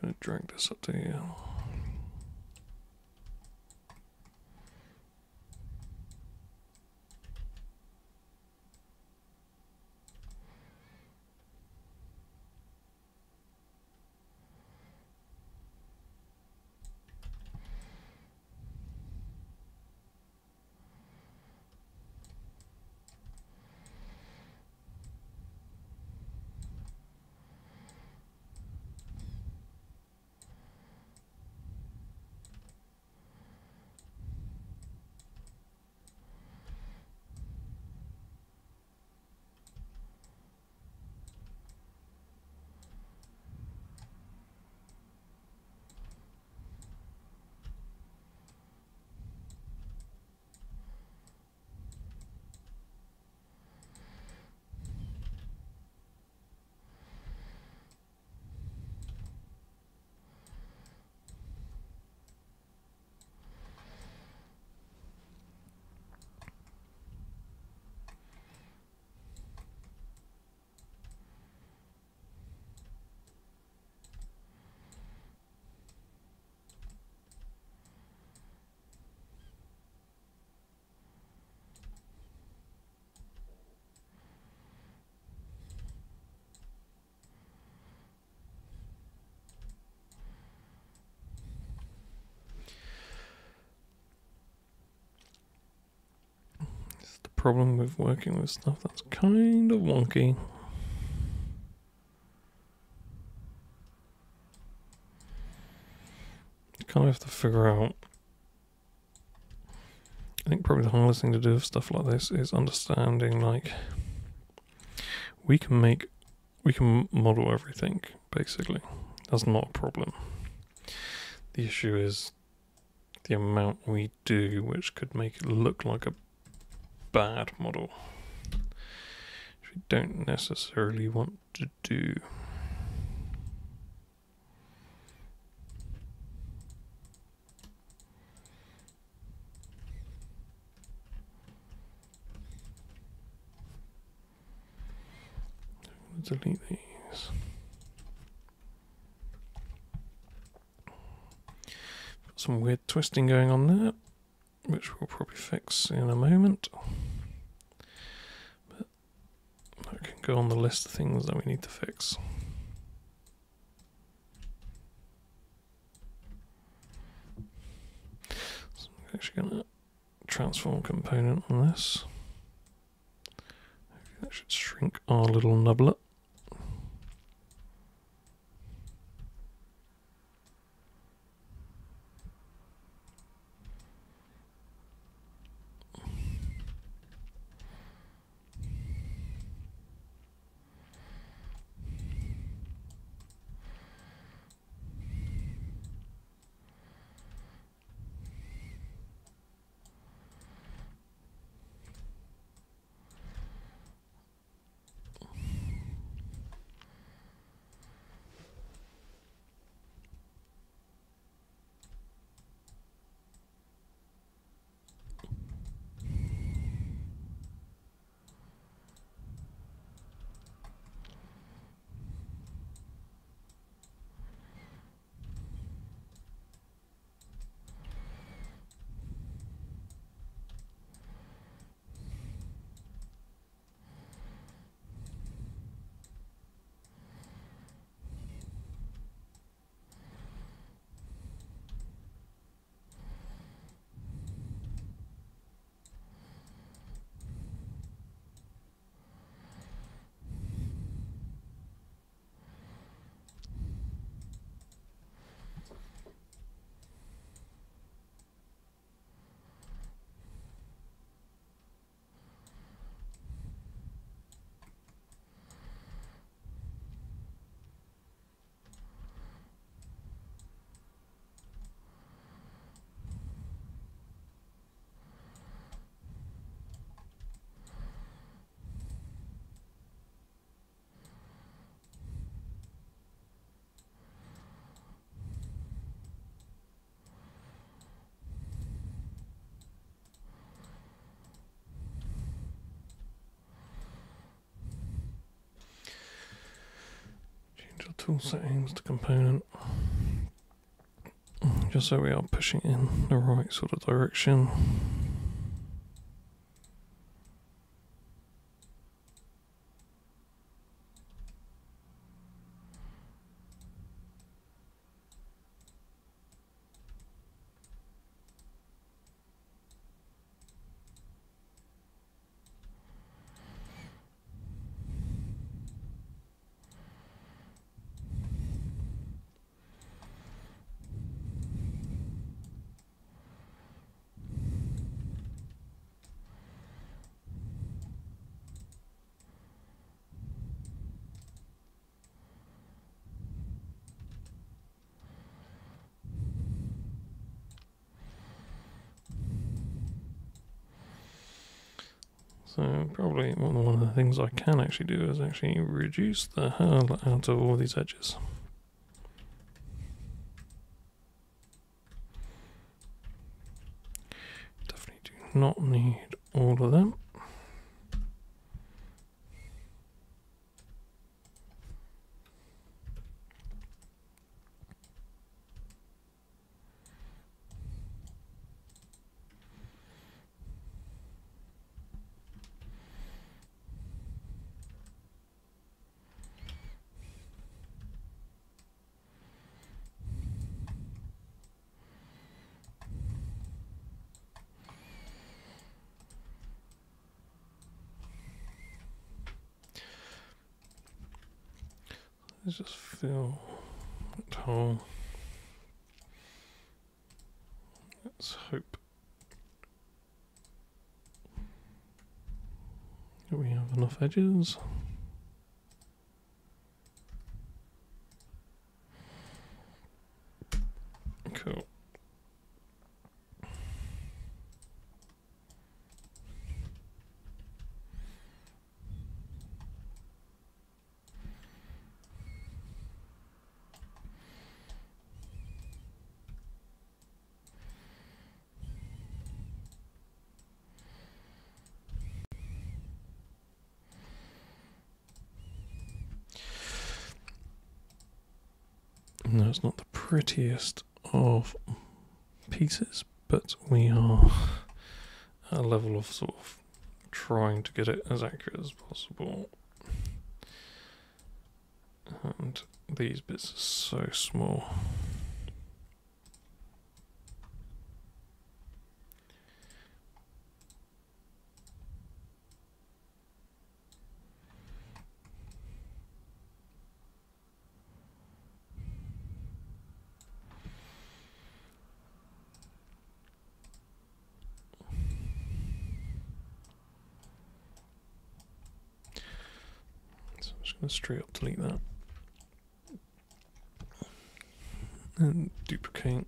Going to drag this up to here. Problem with working with stuff that's kind of wonky. You kind of have to figure out. I think probably the hardest thing to do with stuff like this is understanding, like, we can model everything, basically. That's not a problem. The issue is the amount we do, which could make it look like a bad model, which we don't necessarily want to do. I'm going to delete these. Got some weird twisting going on there, which we'll probably fix in a moment. But that can go on the list of things that we need to fix. So I'm actually going to transform component on this. Hopefully that should shrink our little nubbler. to tool settings, to component, just so we are pushing in the right sort of direction. So probably one of the things I can actually do is actually reduce the hell out of all these edges. Definitely do not need all of them. Just fill that hole. Let's hope that we have enough edges. Cool. No, it's not the prettiest of pieces, but we are at a level of sort of trying to get it as accurate as possible. And these bits are so small. Let's straight up delete that and duplicate.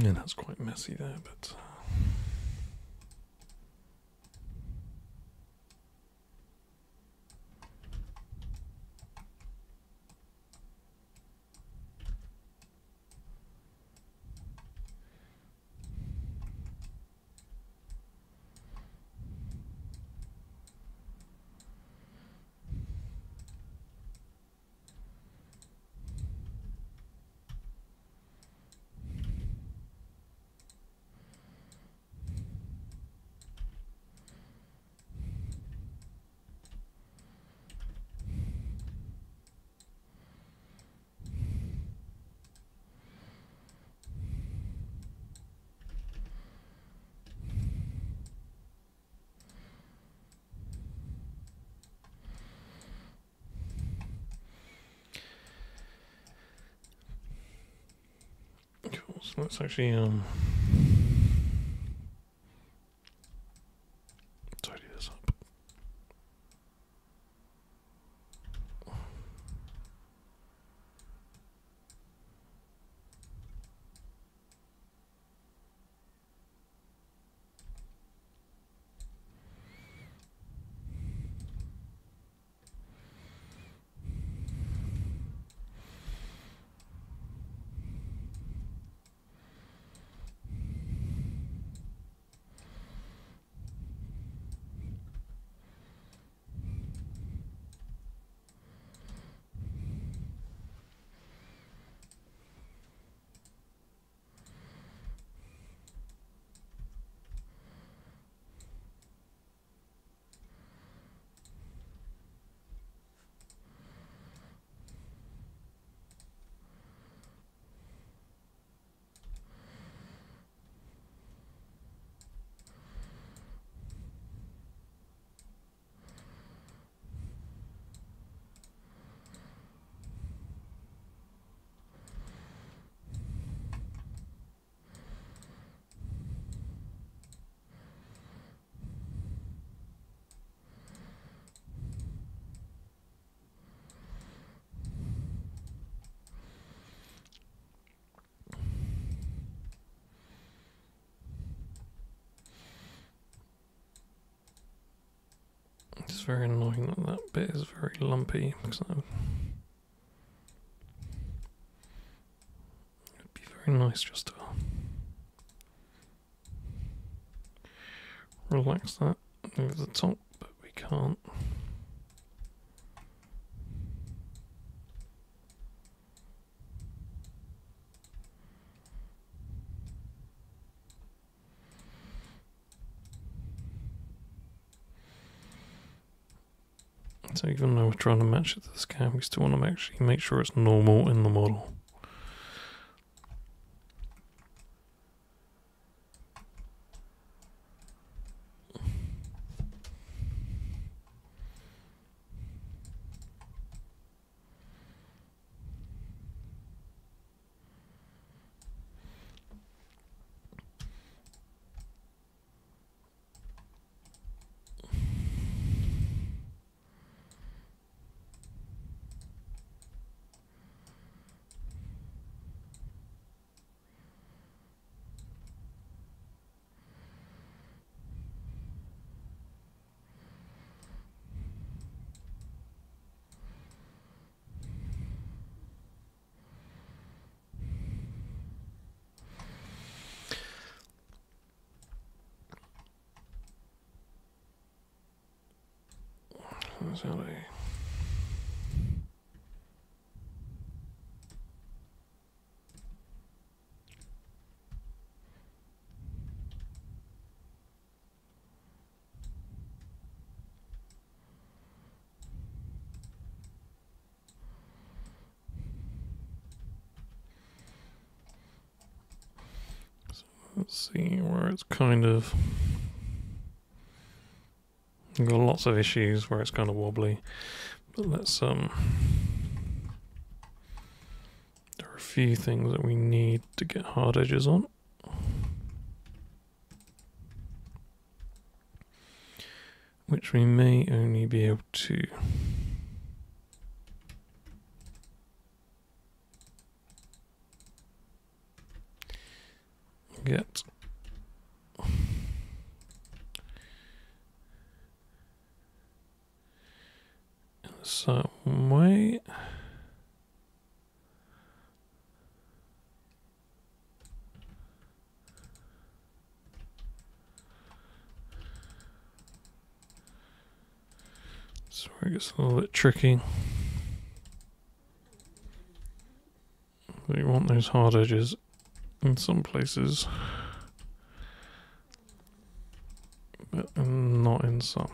Yeah, that's quite messy there, but... Cool. So let's actually tidy this up. It's very annoying that that bit is very lumpy, because that would be very nice just to relax that over the top, but we can't. So even though we're trying to match it to this cam, we still want to actually make sure it's normal in the model. Let's see where it's kind of got lots of issues where it's kind of wobbly, but let's there are a few things that we need to get hard edges on. Which we may only be able to get in a certain way. So it gets a little bit tricky. We want those hard edges in some places, but not in some.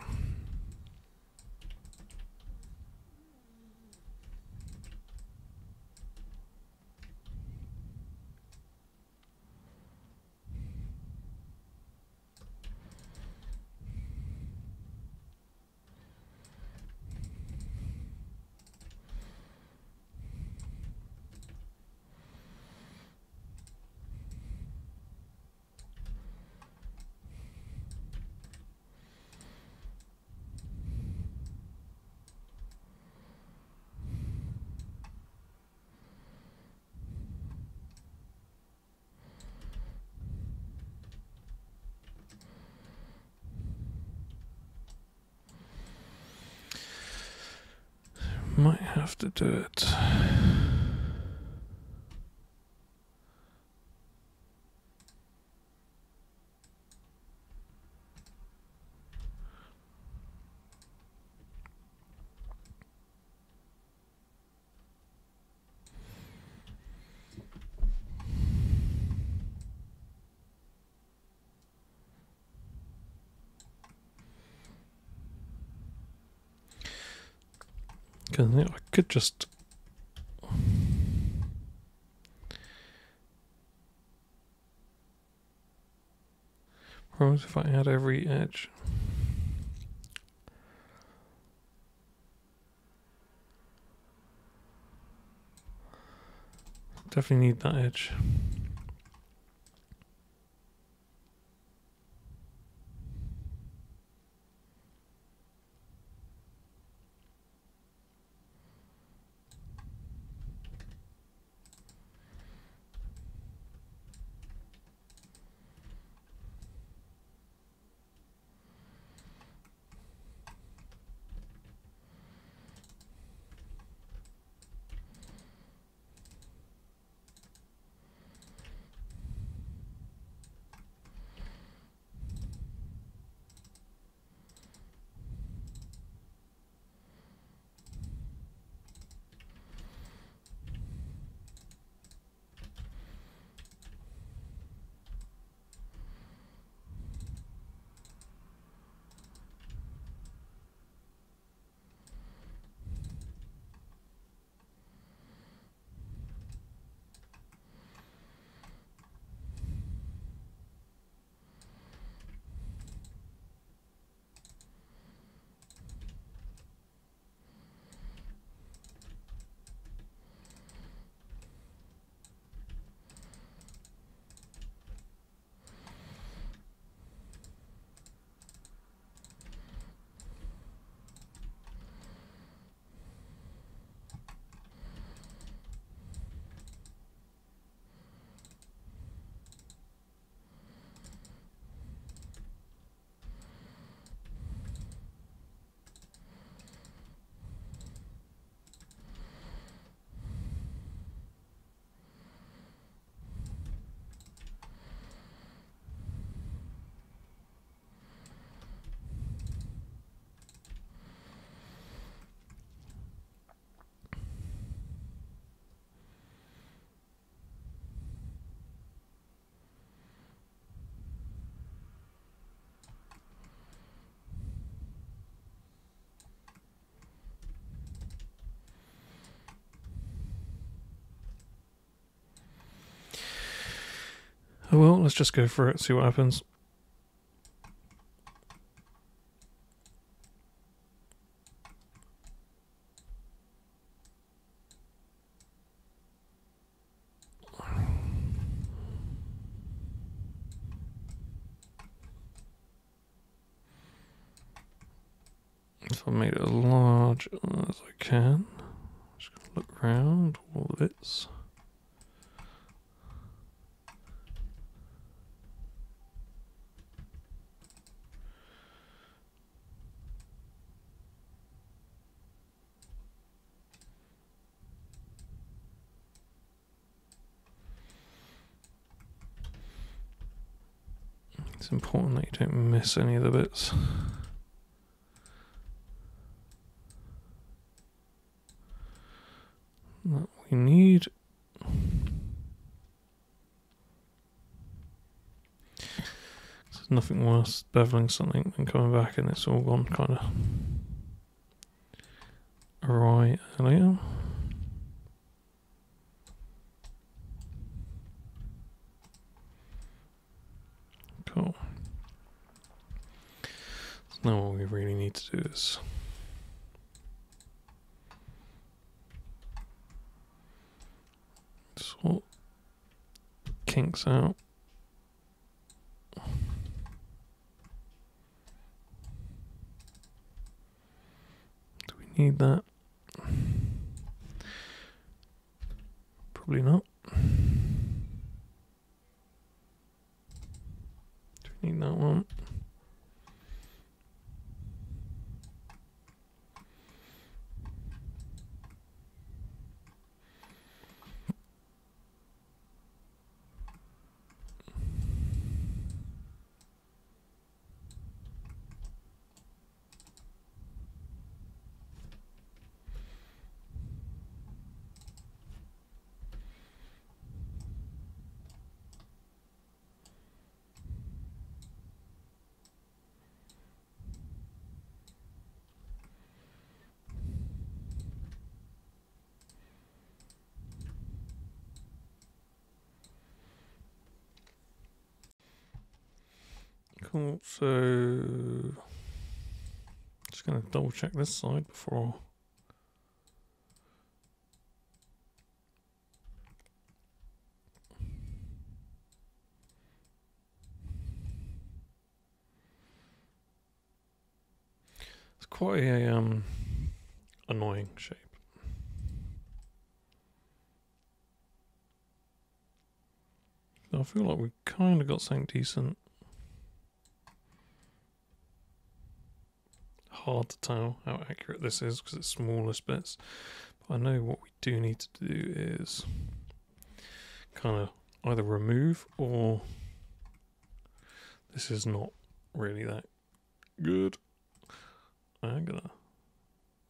Might have to do it. I could just probably if I add every edge. Definitely need that edge. Well, let's just go for it, see what happens. If I made it as large as I can, just gonna look around all of this. It's important that you don't miss any of the bits. That we need. There's nothing worse beveling something than coming back and it's all gone kind of awry earlier. Now all we really need to do is sort kinks out. Do we need that? Probably not. Do we need that one? Cool, so just going to double check this side before. It's quite a annoying shape. I feel like we kind of got something decent. Hard to tell how accurate this is because it's smallest bits, but I know what we do need to do is kind of either remove, or this is not really that good. I'm gonna,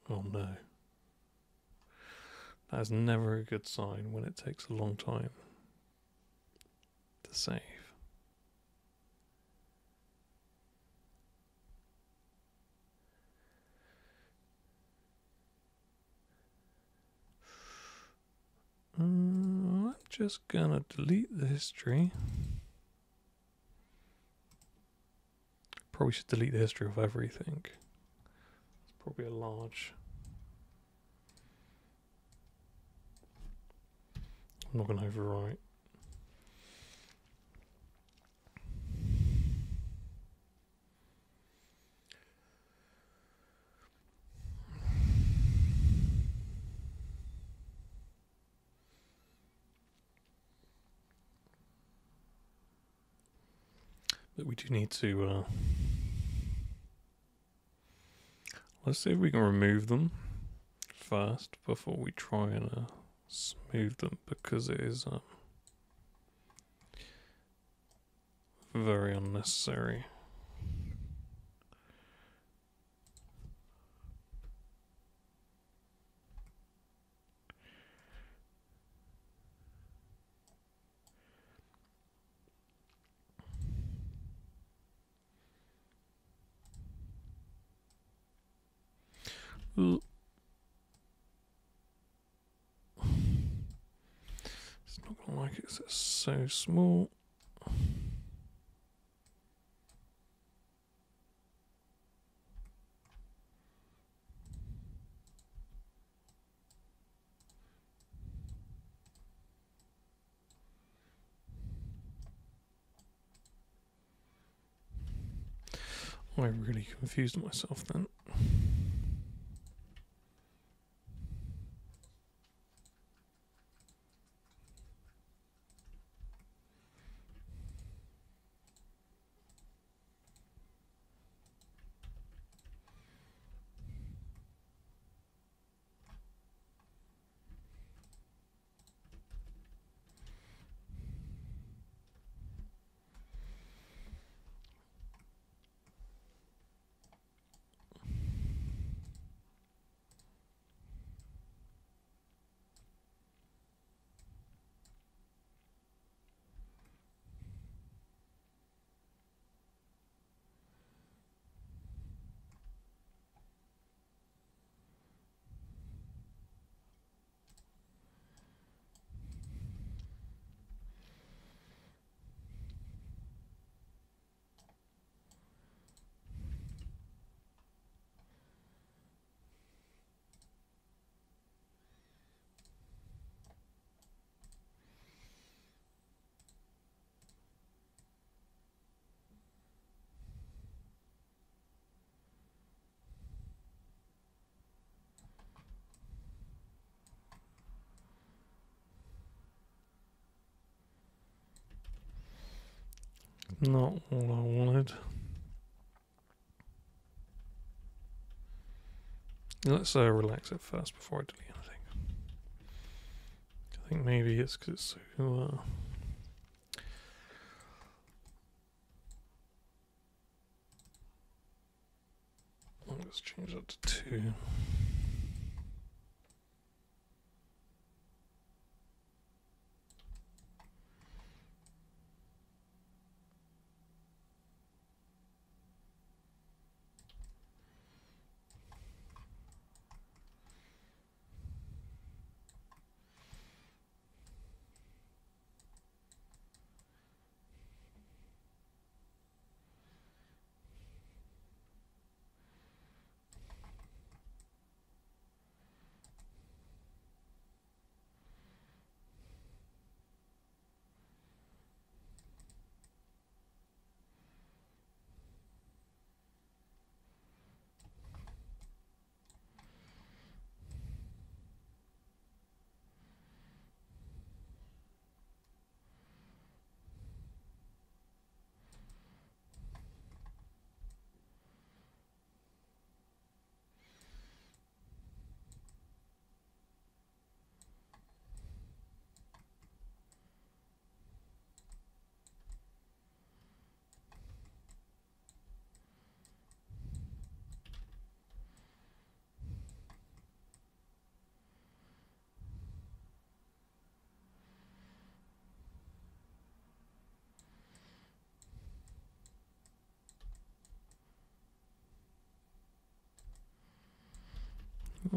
oh no, that is never a good sign when it takes a long time to save. I'm just gonna delete the history. Probably should delete the history of everything. It's probably a large. I'm not gonna overwrite. But we do need to, let's see if we can remove them first before we try and smooth them, because it is very unnecessary. It's not gonna like it because it's so small. I really confused myself then. Not all I wanted. Let's relax it first before I delete anything. I think maybe it's because it's so I'll just change that to 2.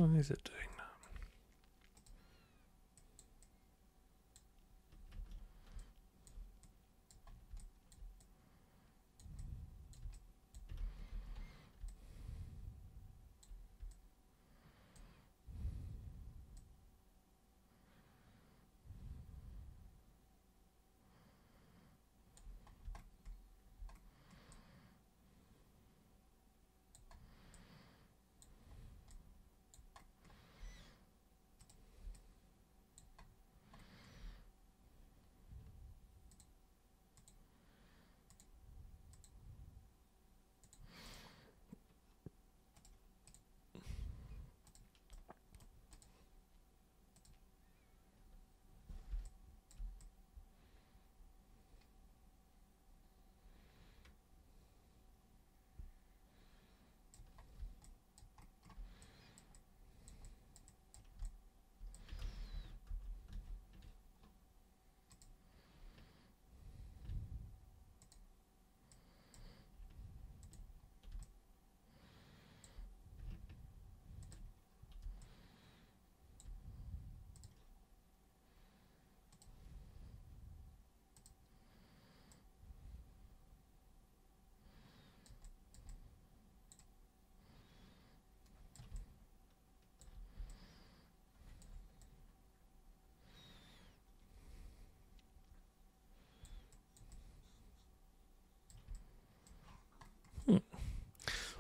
Why is it doing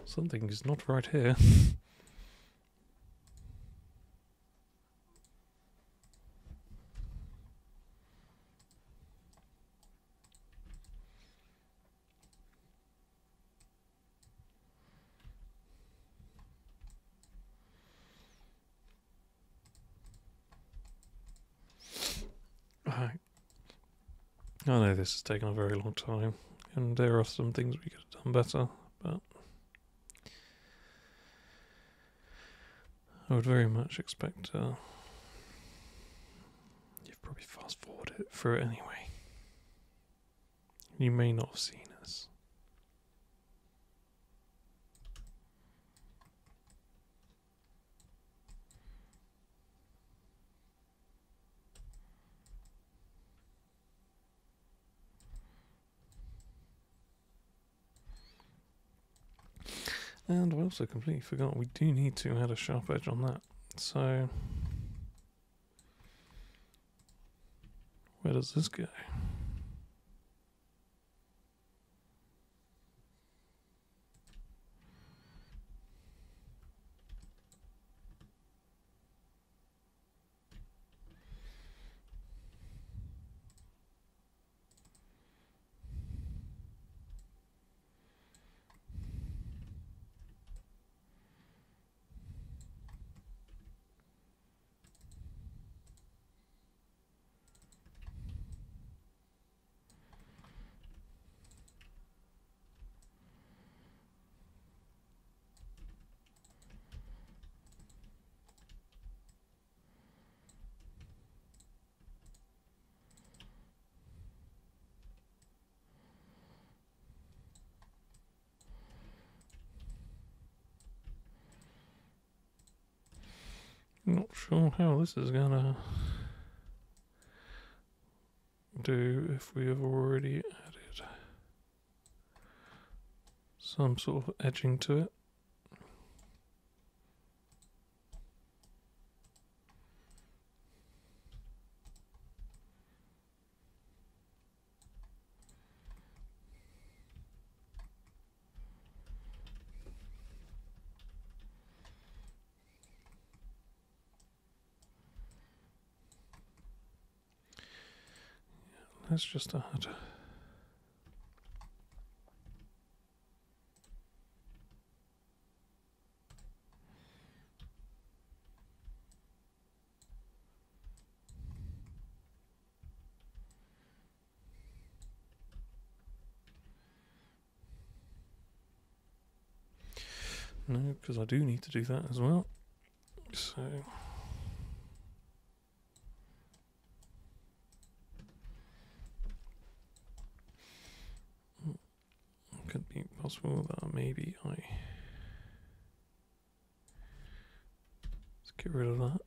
something is not right here. Alright. I know this has taken a very long time, and there are some things we could have done better, but I would very much expect you've probably fast forwarded it through it anyway. You may not have seen us. And I also completely forgot we do need to add a sharp edge on that. So where does this go? Not sure how this is gonna do if we have already added some sort of edging to it. Let's just add no, because I do need to do that as well. So could be possible that maybe I get rid of that.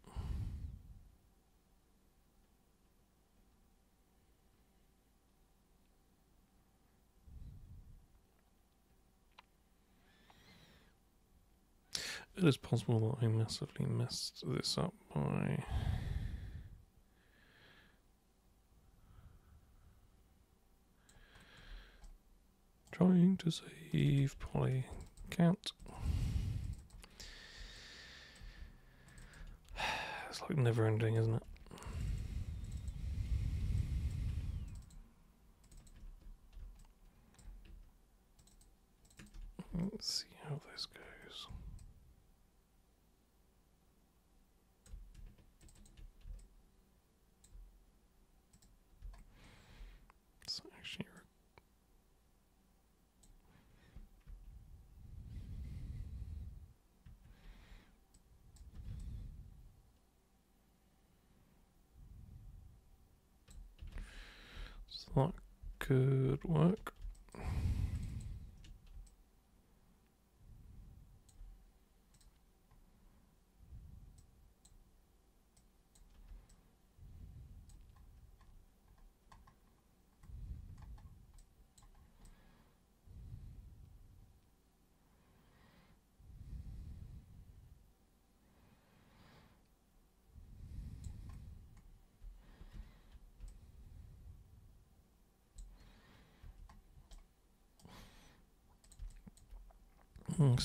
It is possible that I massively messed this up by trying to save poly count. It's like never ending, isn't it? Let's see how this goes. It's actually that could work.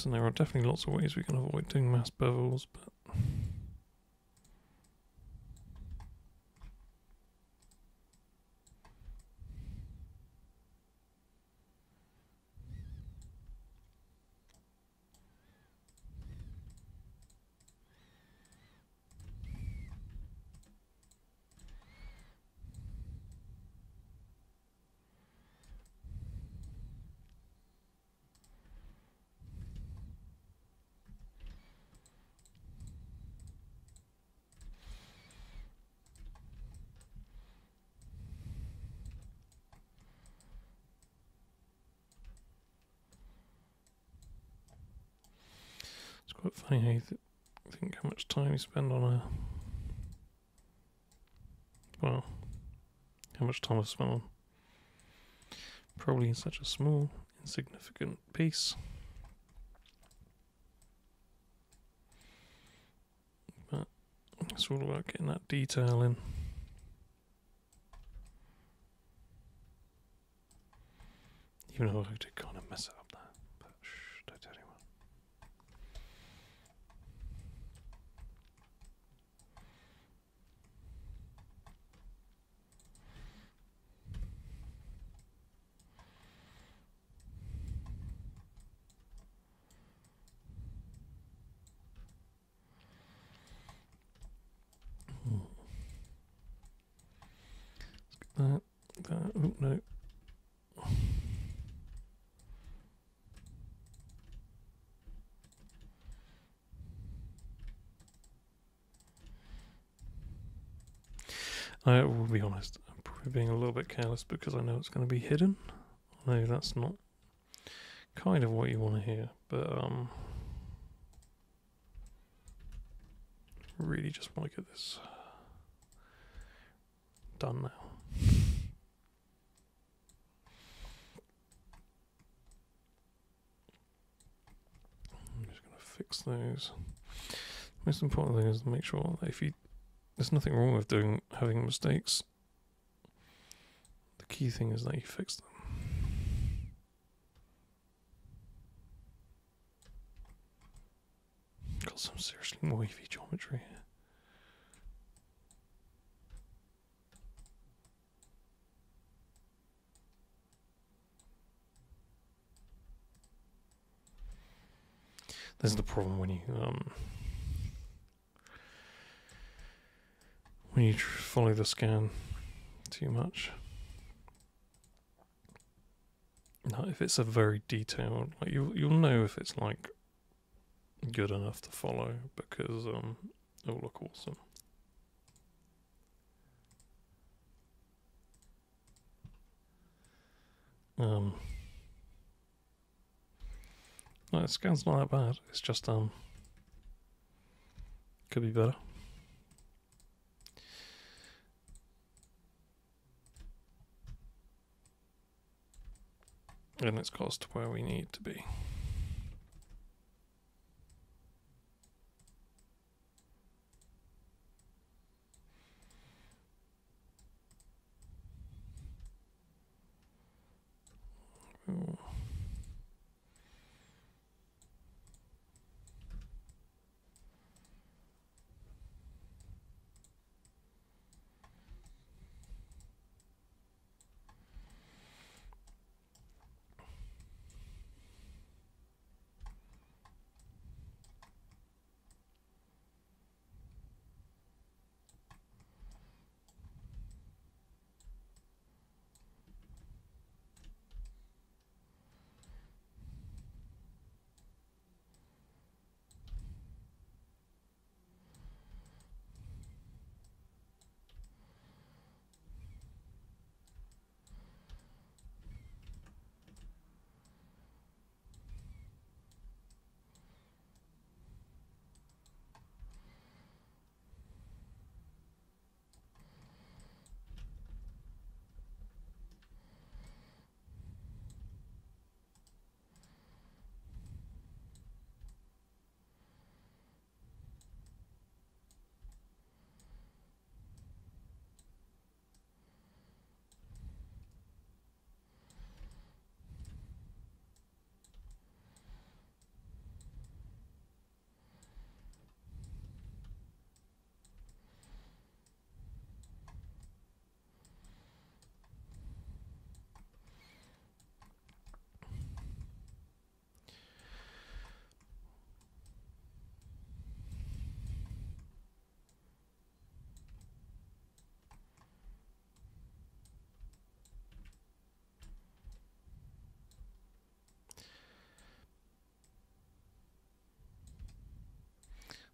And there are definitely lots of ways we can avoid doing mass bevels, but I think how much time you spend on a... well, how much time I've spent on probably such a small, insignificant piece. But it's all about getting that detail in. Even though I did kind of mess it up there. No. I will be honest, I'm probably being a little bit careless because I know it's going to be hidden. I know that's not kind of what you want to hear, but really just want to get this done now. Fix those. Most important thing is to make sure that if you, there's nothing wrong with doing having mistakes. The key thing is that you fix them. Got some seriously wavy geometry here. This is the problem when you follow the scan too much. Now, if it's a very detailed, like you'll know if it's like good enough to follow because it'll look awesome. The scan's not that bad, it's just Could be better. And it's close to where we need to be. Ooh.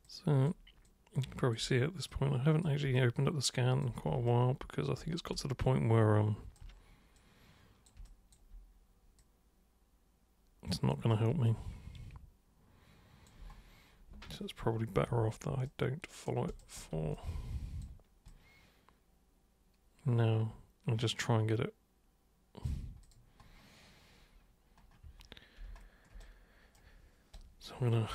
So, you can probably see at this point, I haven't actually opened up the scan in quite a while because I think it's got to the point where it's not going to help me. So it's probably better off that I don't follow it for now. I'll just try and get it. So I'm going to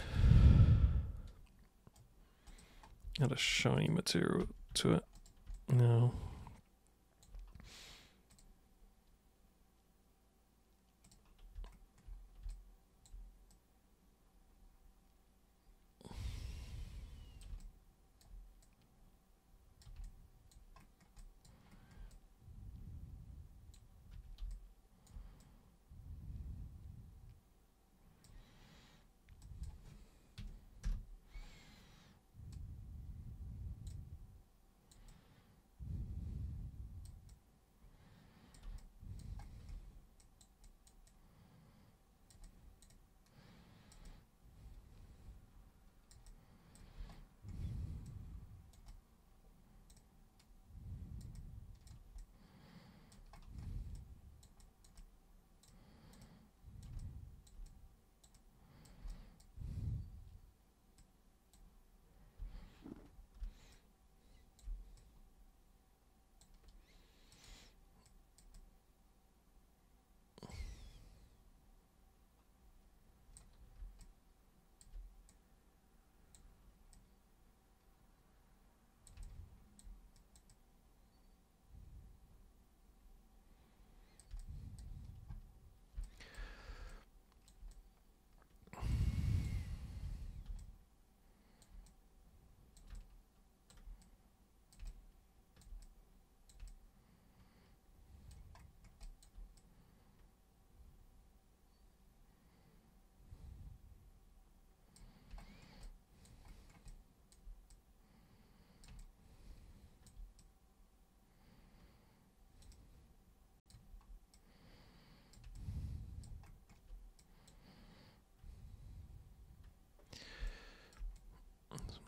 add a shiny material to it now.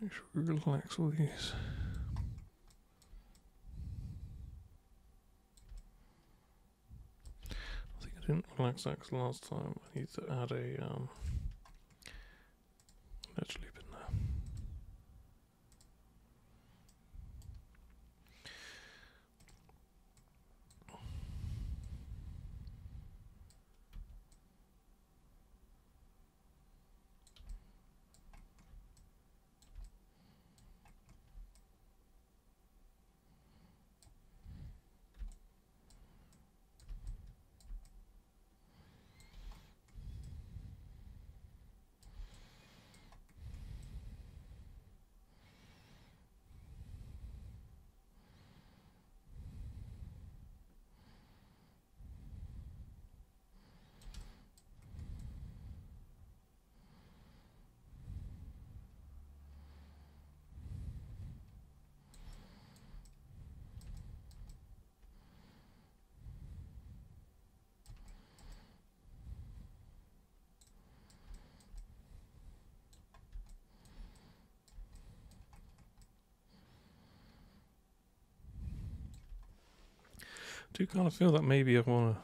Make sure we relax all these. I think I didn't relax that because last time I need to add a edge loop in there. I do kind of feel that maybe I want to.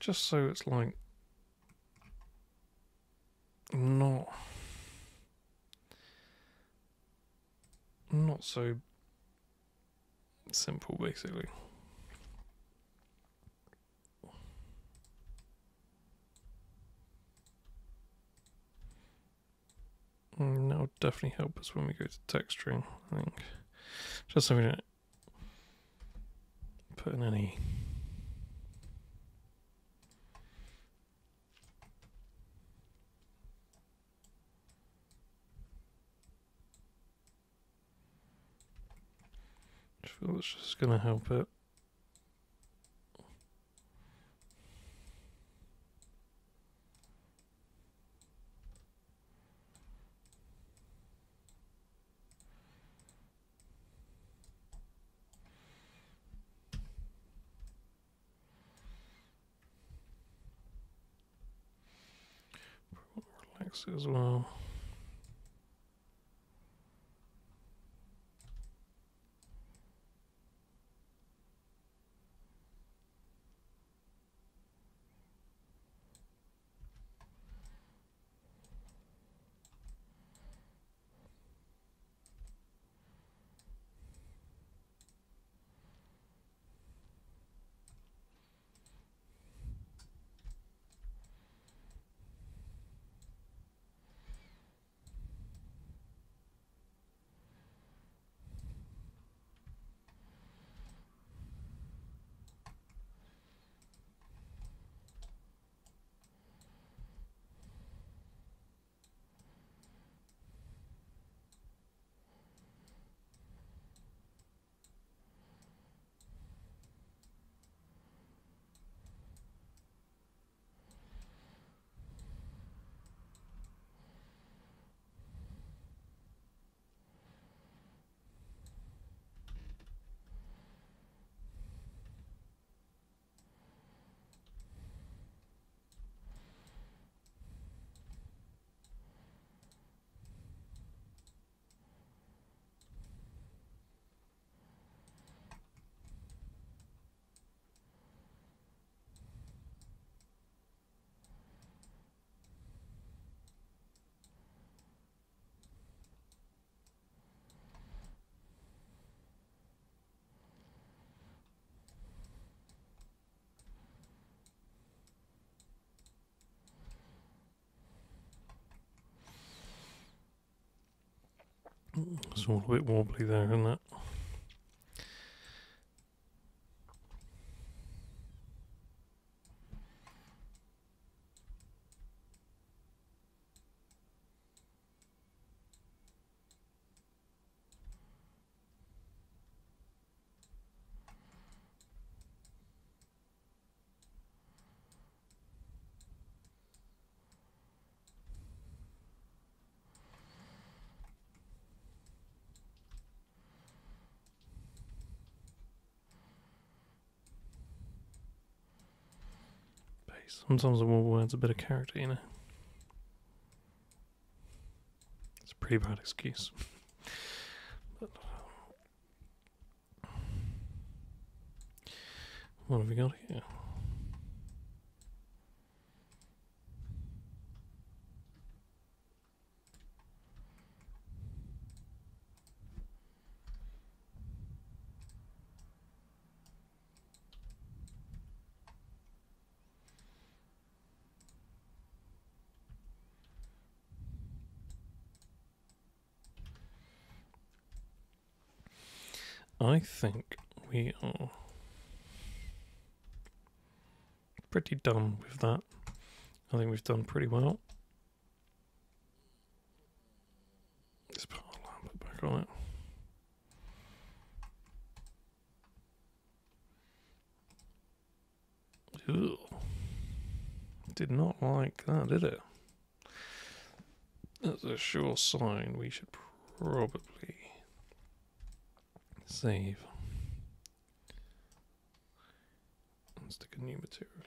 Just so it's like not so simple, basically. And that'll definitely help us when we go to texturing, I think. Just so we don't put in any . It's just going to help it. Relax it as well. It's all a bit wobbly there, isn't it? Sometimes the wobble adds a bit of character, you know. It's a pretty bad excuse. But what have we got here? I think we are pretty done with that. I think we've done pretty well. Let's put our lamp back on it. Ooh. Did not like that, did it? That's a sure sign we should probably save and stick a new material on it.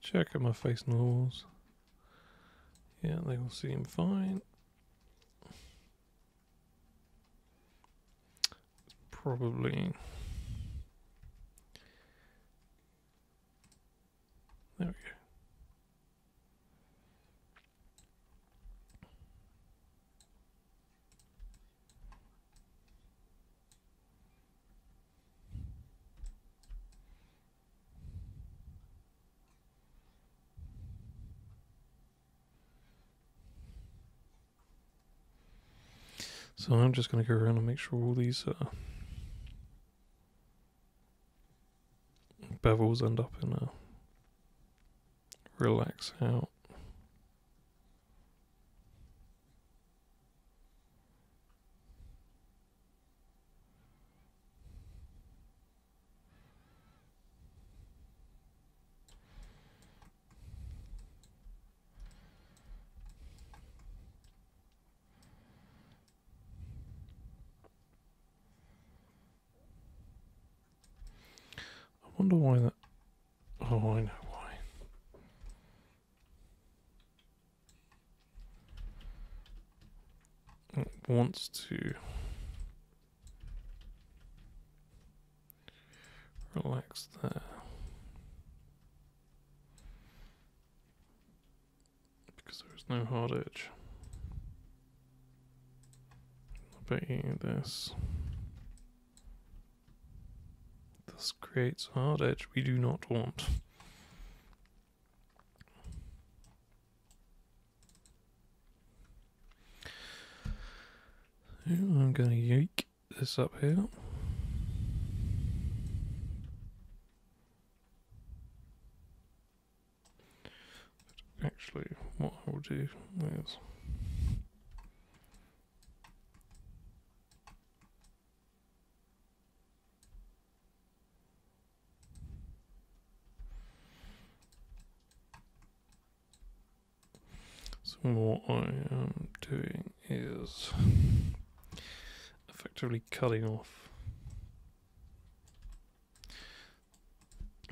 Check out my face and the walls. Yeah, they all seem fine. It's probably. There we go. So I'm just going to go around and make sure all these bevels end up in a relax out. I wonder why that. Oh, I know why. It wants to relax there because there is no hard edge. I bet you this. This creates a hard edge we do not want. I'm going to yank this up here. But actually, what I will do is. What I am doing is effectively cutting off.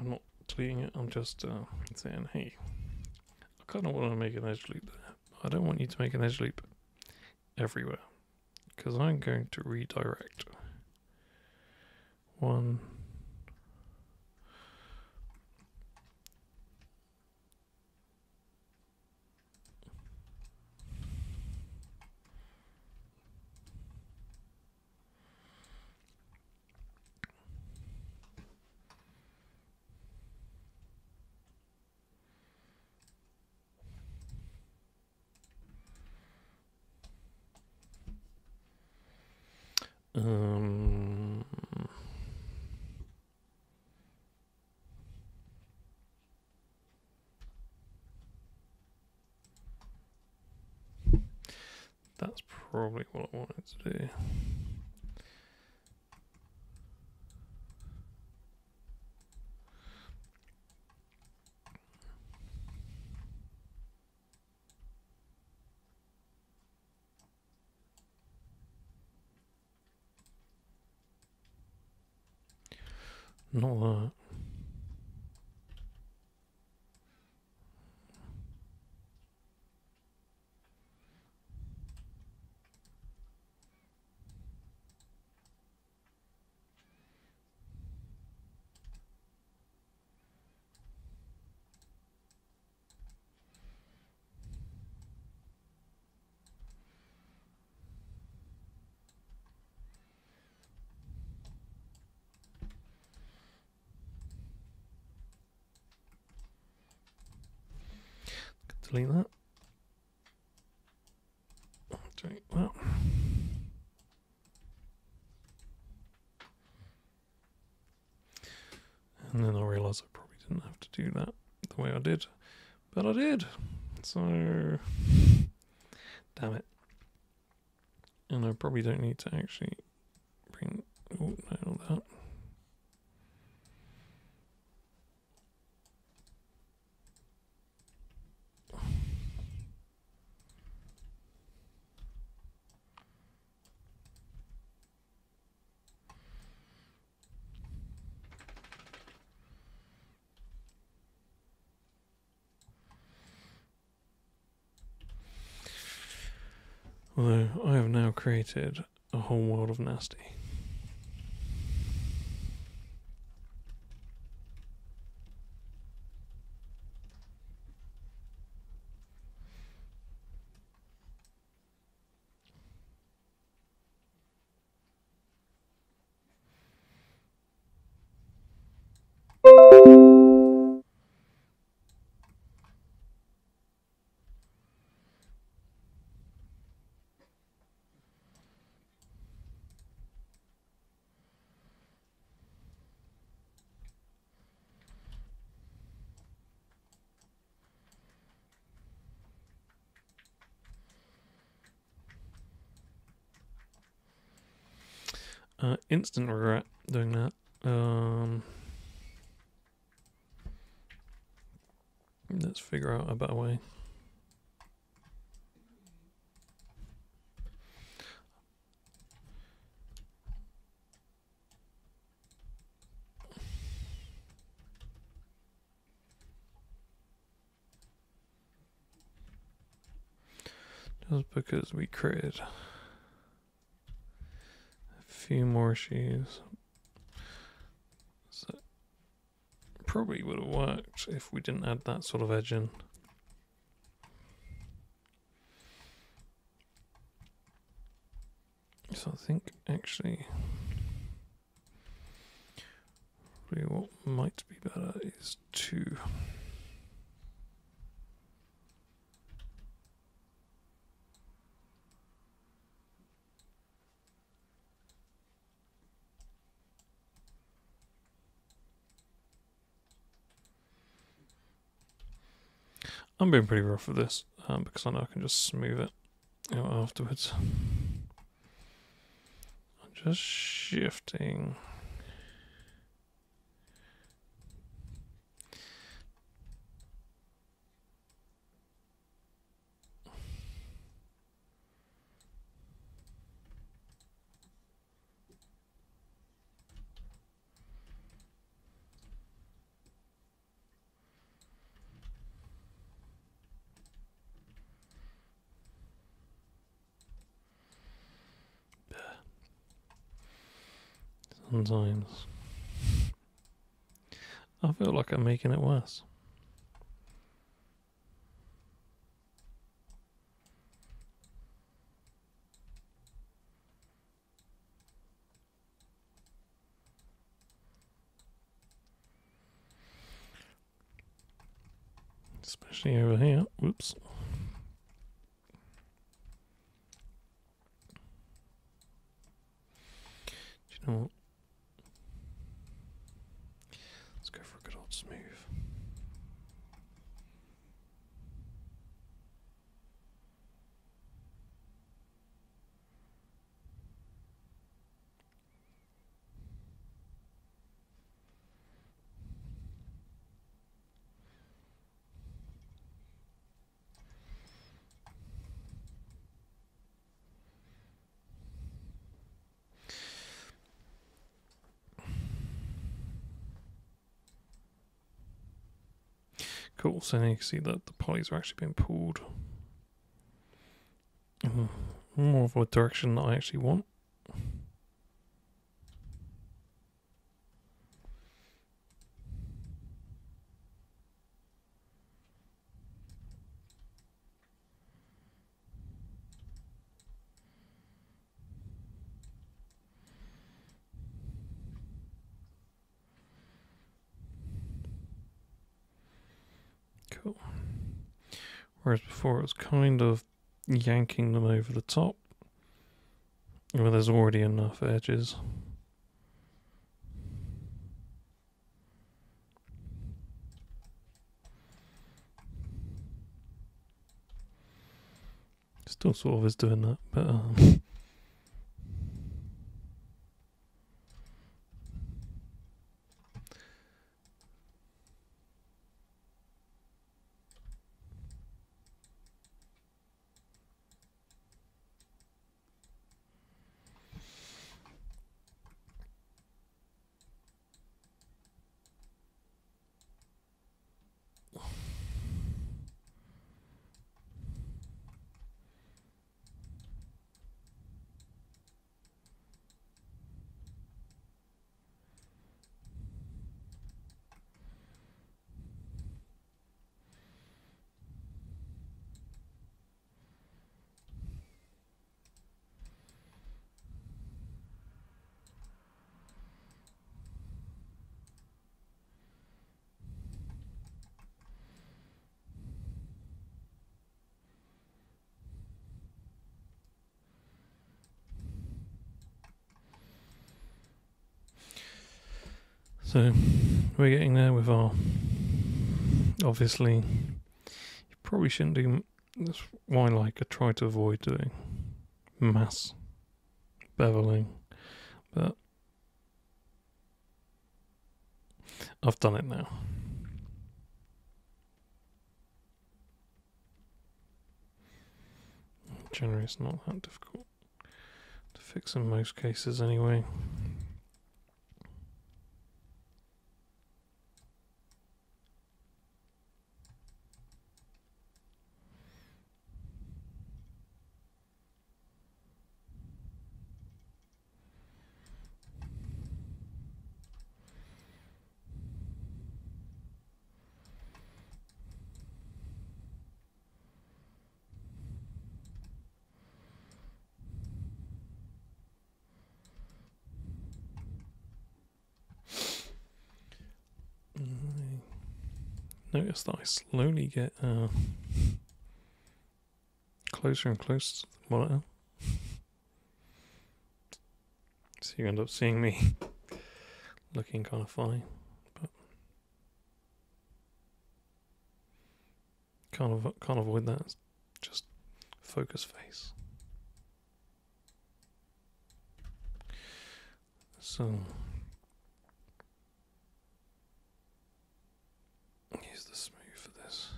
I'm not deleting it, I'm just saying, hey, I kind of want to make an edge loop there. I don't want you to make an edge loop everywhere because I'm going to redirect one. That's probably what I wanted to do. Not that. delete that. Delete that. And then I realized I probably didn't have to do that the way I did, but I did. So, damn it. And I probably don't need to actually bring, oh, no, that. Although I have now created a whole world of nasty. Instant regret doing that. Let's figure out a better way. Just because we created few more issues. So probably would have worked if we didn't add that sort of edge in. So I think actually really what might be better is to I'm being pretty rough with this because I know I can just smooth it out afterwards. I'm just shifting. Sometimes I feel like I'm making it worse. Especially over here. Whoops. Do you know what? Cool, so now you can see that the polys are actually being pulled more of a direction that I actually want. whereas before it was kind of yanking them over the top where there's already enough edges. Still sort of is doing that, but so we're getting there with our, obviously, you probably shouldn't do, that's why like I try to avoid doing mass beveling, but I've done it now. Generally it's not that difficult to fix in most cases anyway. Notice that I slowly get closer and closer to the monitor. So you end up seeing me looking kind of funny, but can't avoid that. It's just focus face. So use the smooth for this.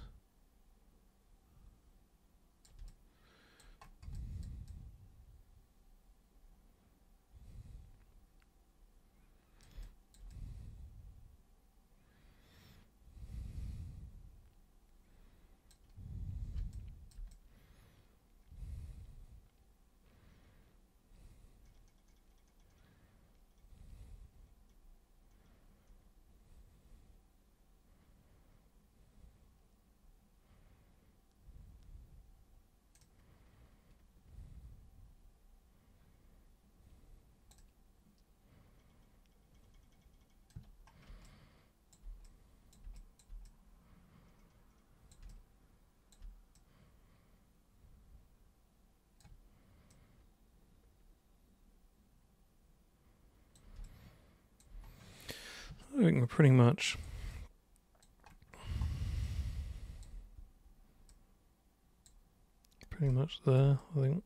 I think we're pretty much there, I think.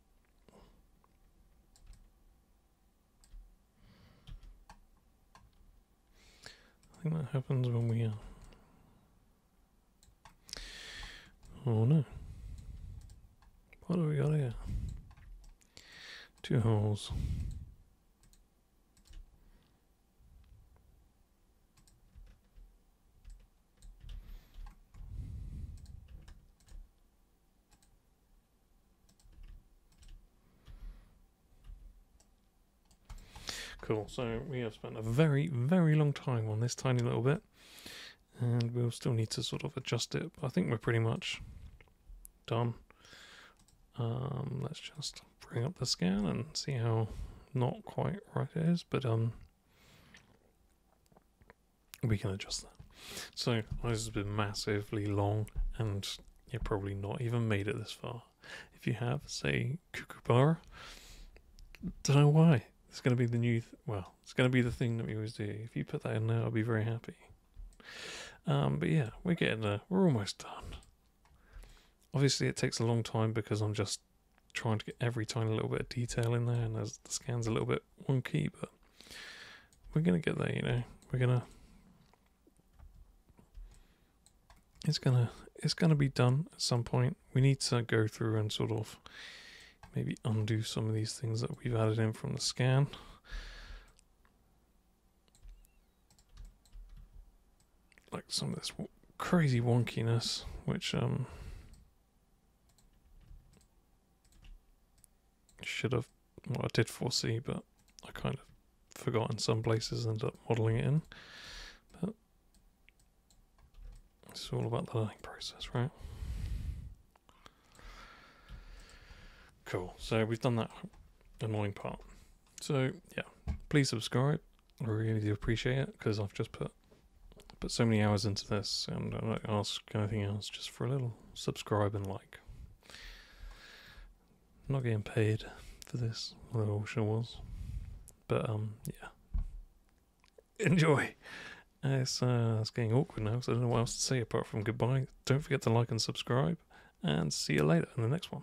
That happens when we oh no. What have we got here? Two holes. Cool, so we have spent a very, very long time on this tiny little bit, and we'll still need to sort of adjust it, but I think we're pretty much done. Let's just bring up the scan and see how not quite right it is, but we can adjust that. So this has been massively long and you're probably not even made it this far. If you have, say, Kookaburra, don't know why. It's going to be the new, well, it's going to be the thing that we always do. If you put that in there, I'll be very happy. But yeah, we're getting there. We're almost done. Obviously, it takes a long time because I'm just trying to get every tiny little bit of detail in there, and there's, the scan's a little bit wonky, but we're going to get there, you know. We're going to... It's gonna be done at some point. We need to go through and sort of maybe undo some of these things that we've added in from the scan. Like some of this crazy wonkiness, which should have, well, I did foresee, but I kind of forgot in some places and ended up modeling it in. It's all about the learning process, right? Cool. So we've done that annoying part. So yeah, please subscribe. I really do appreciate it because I've just put so many hours into this, and I don't ask anything else, just for a little subscribe and like. I'm not getting paid for this, although I wish I was. But yeah, enjoy. It's getting awkward now, so I don't know what else to say apart from goodbye. Don't forget to like and subscribe, and see you later in the next one.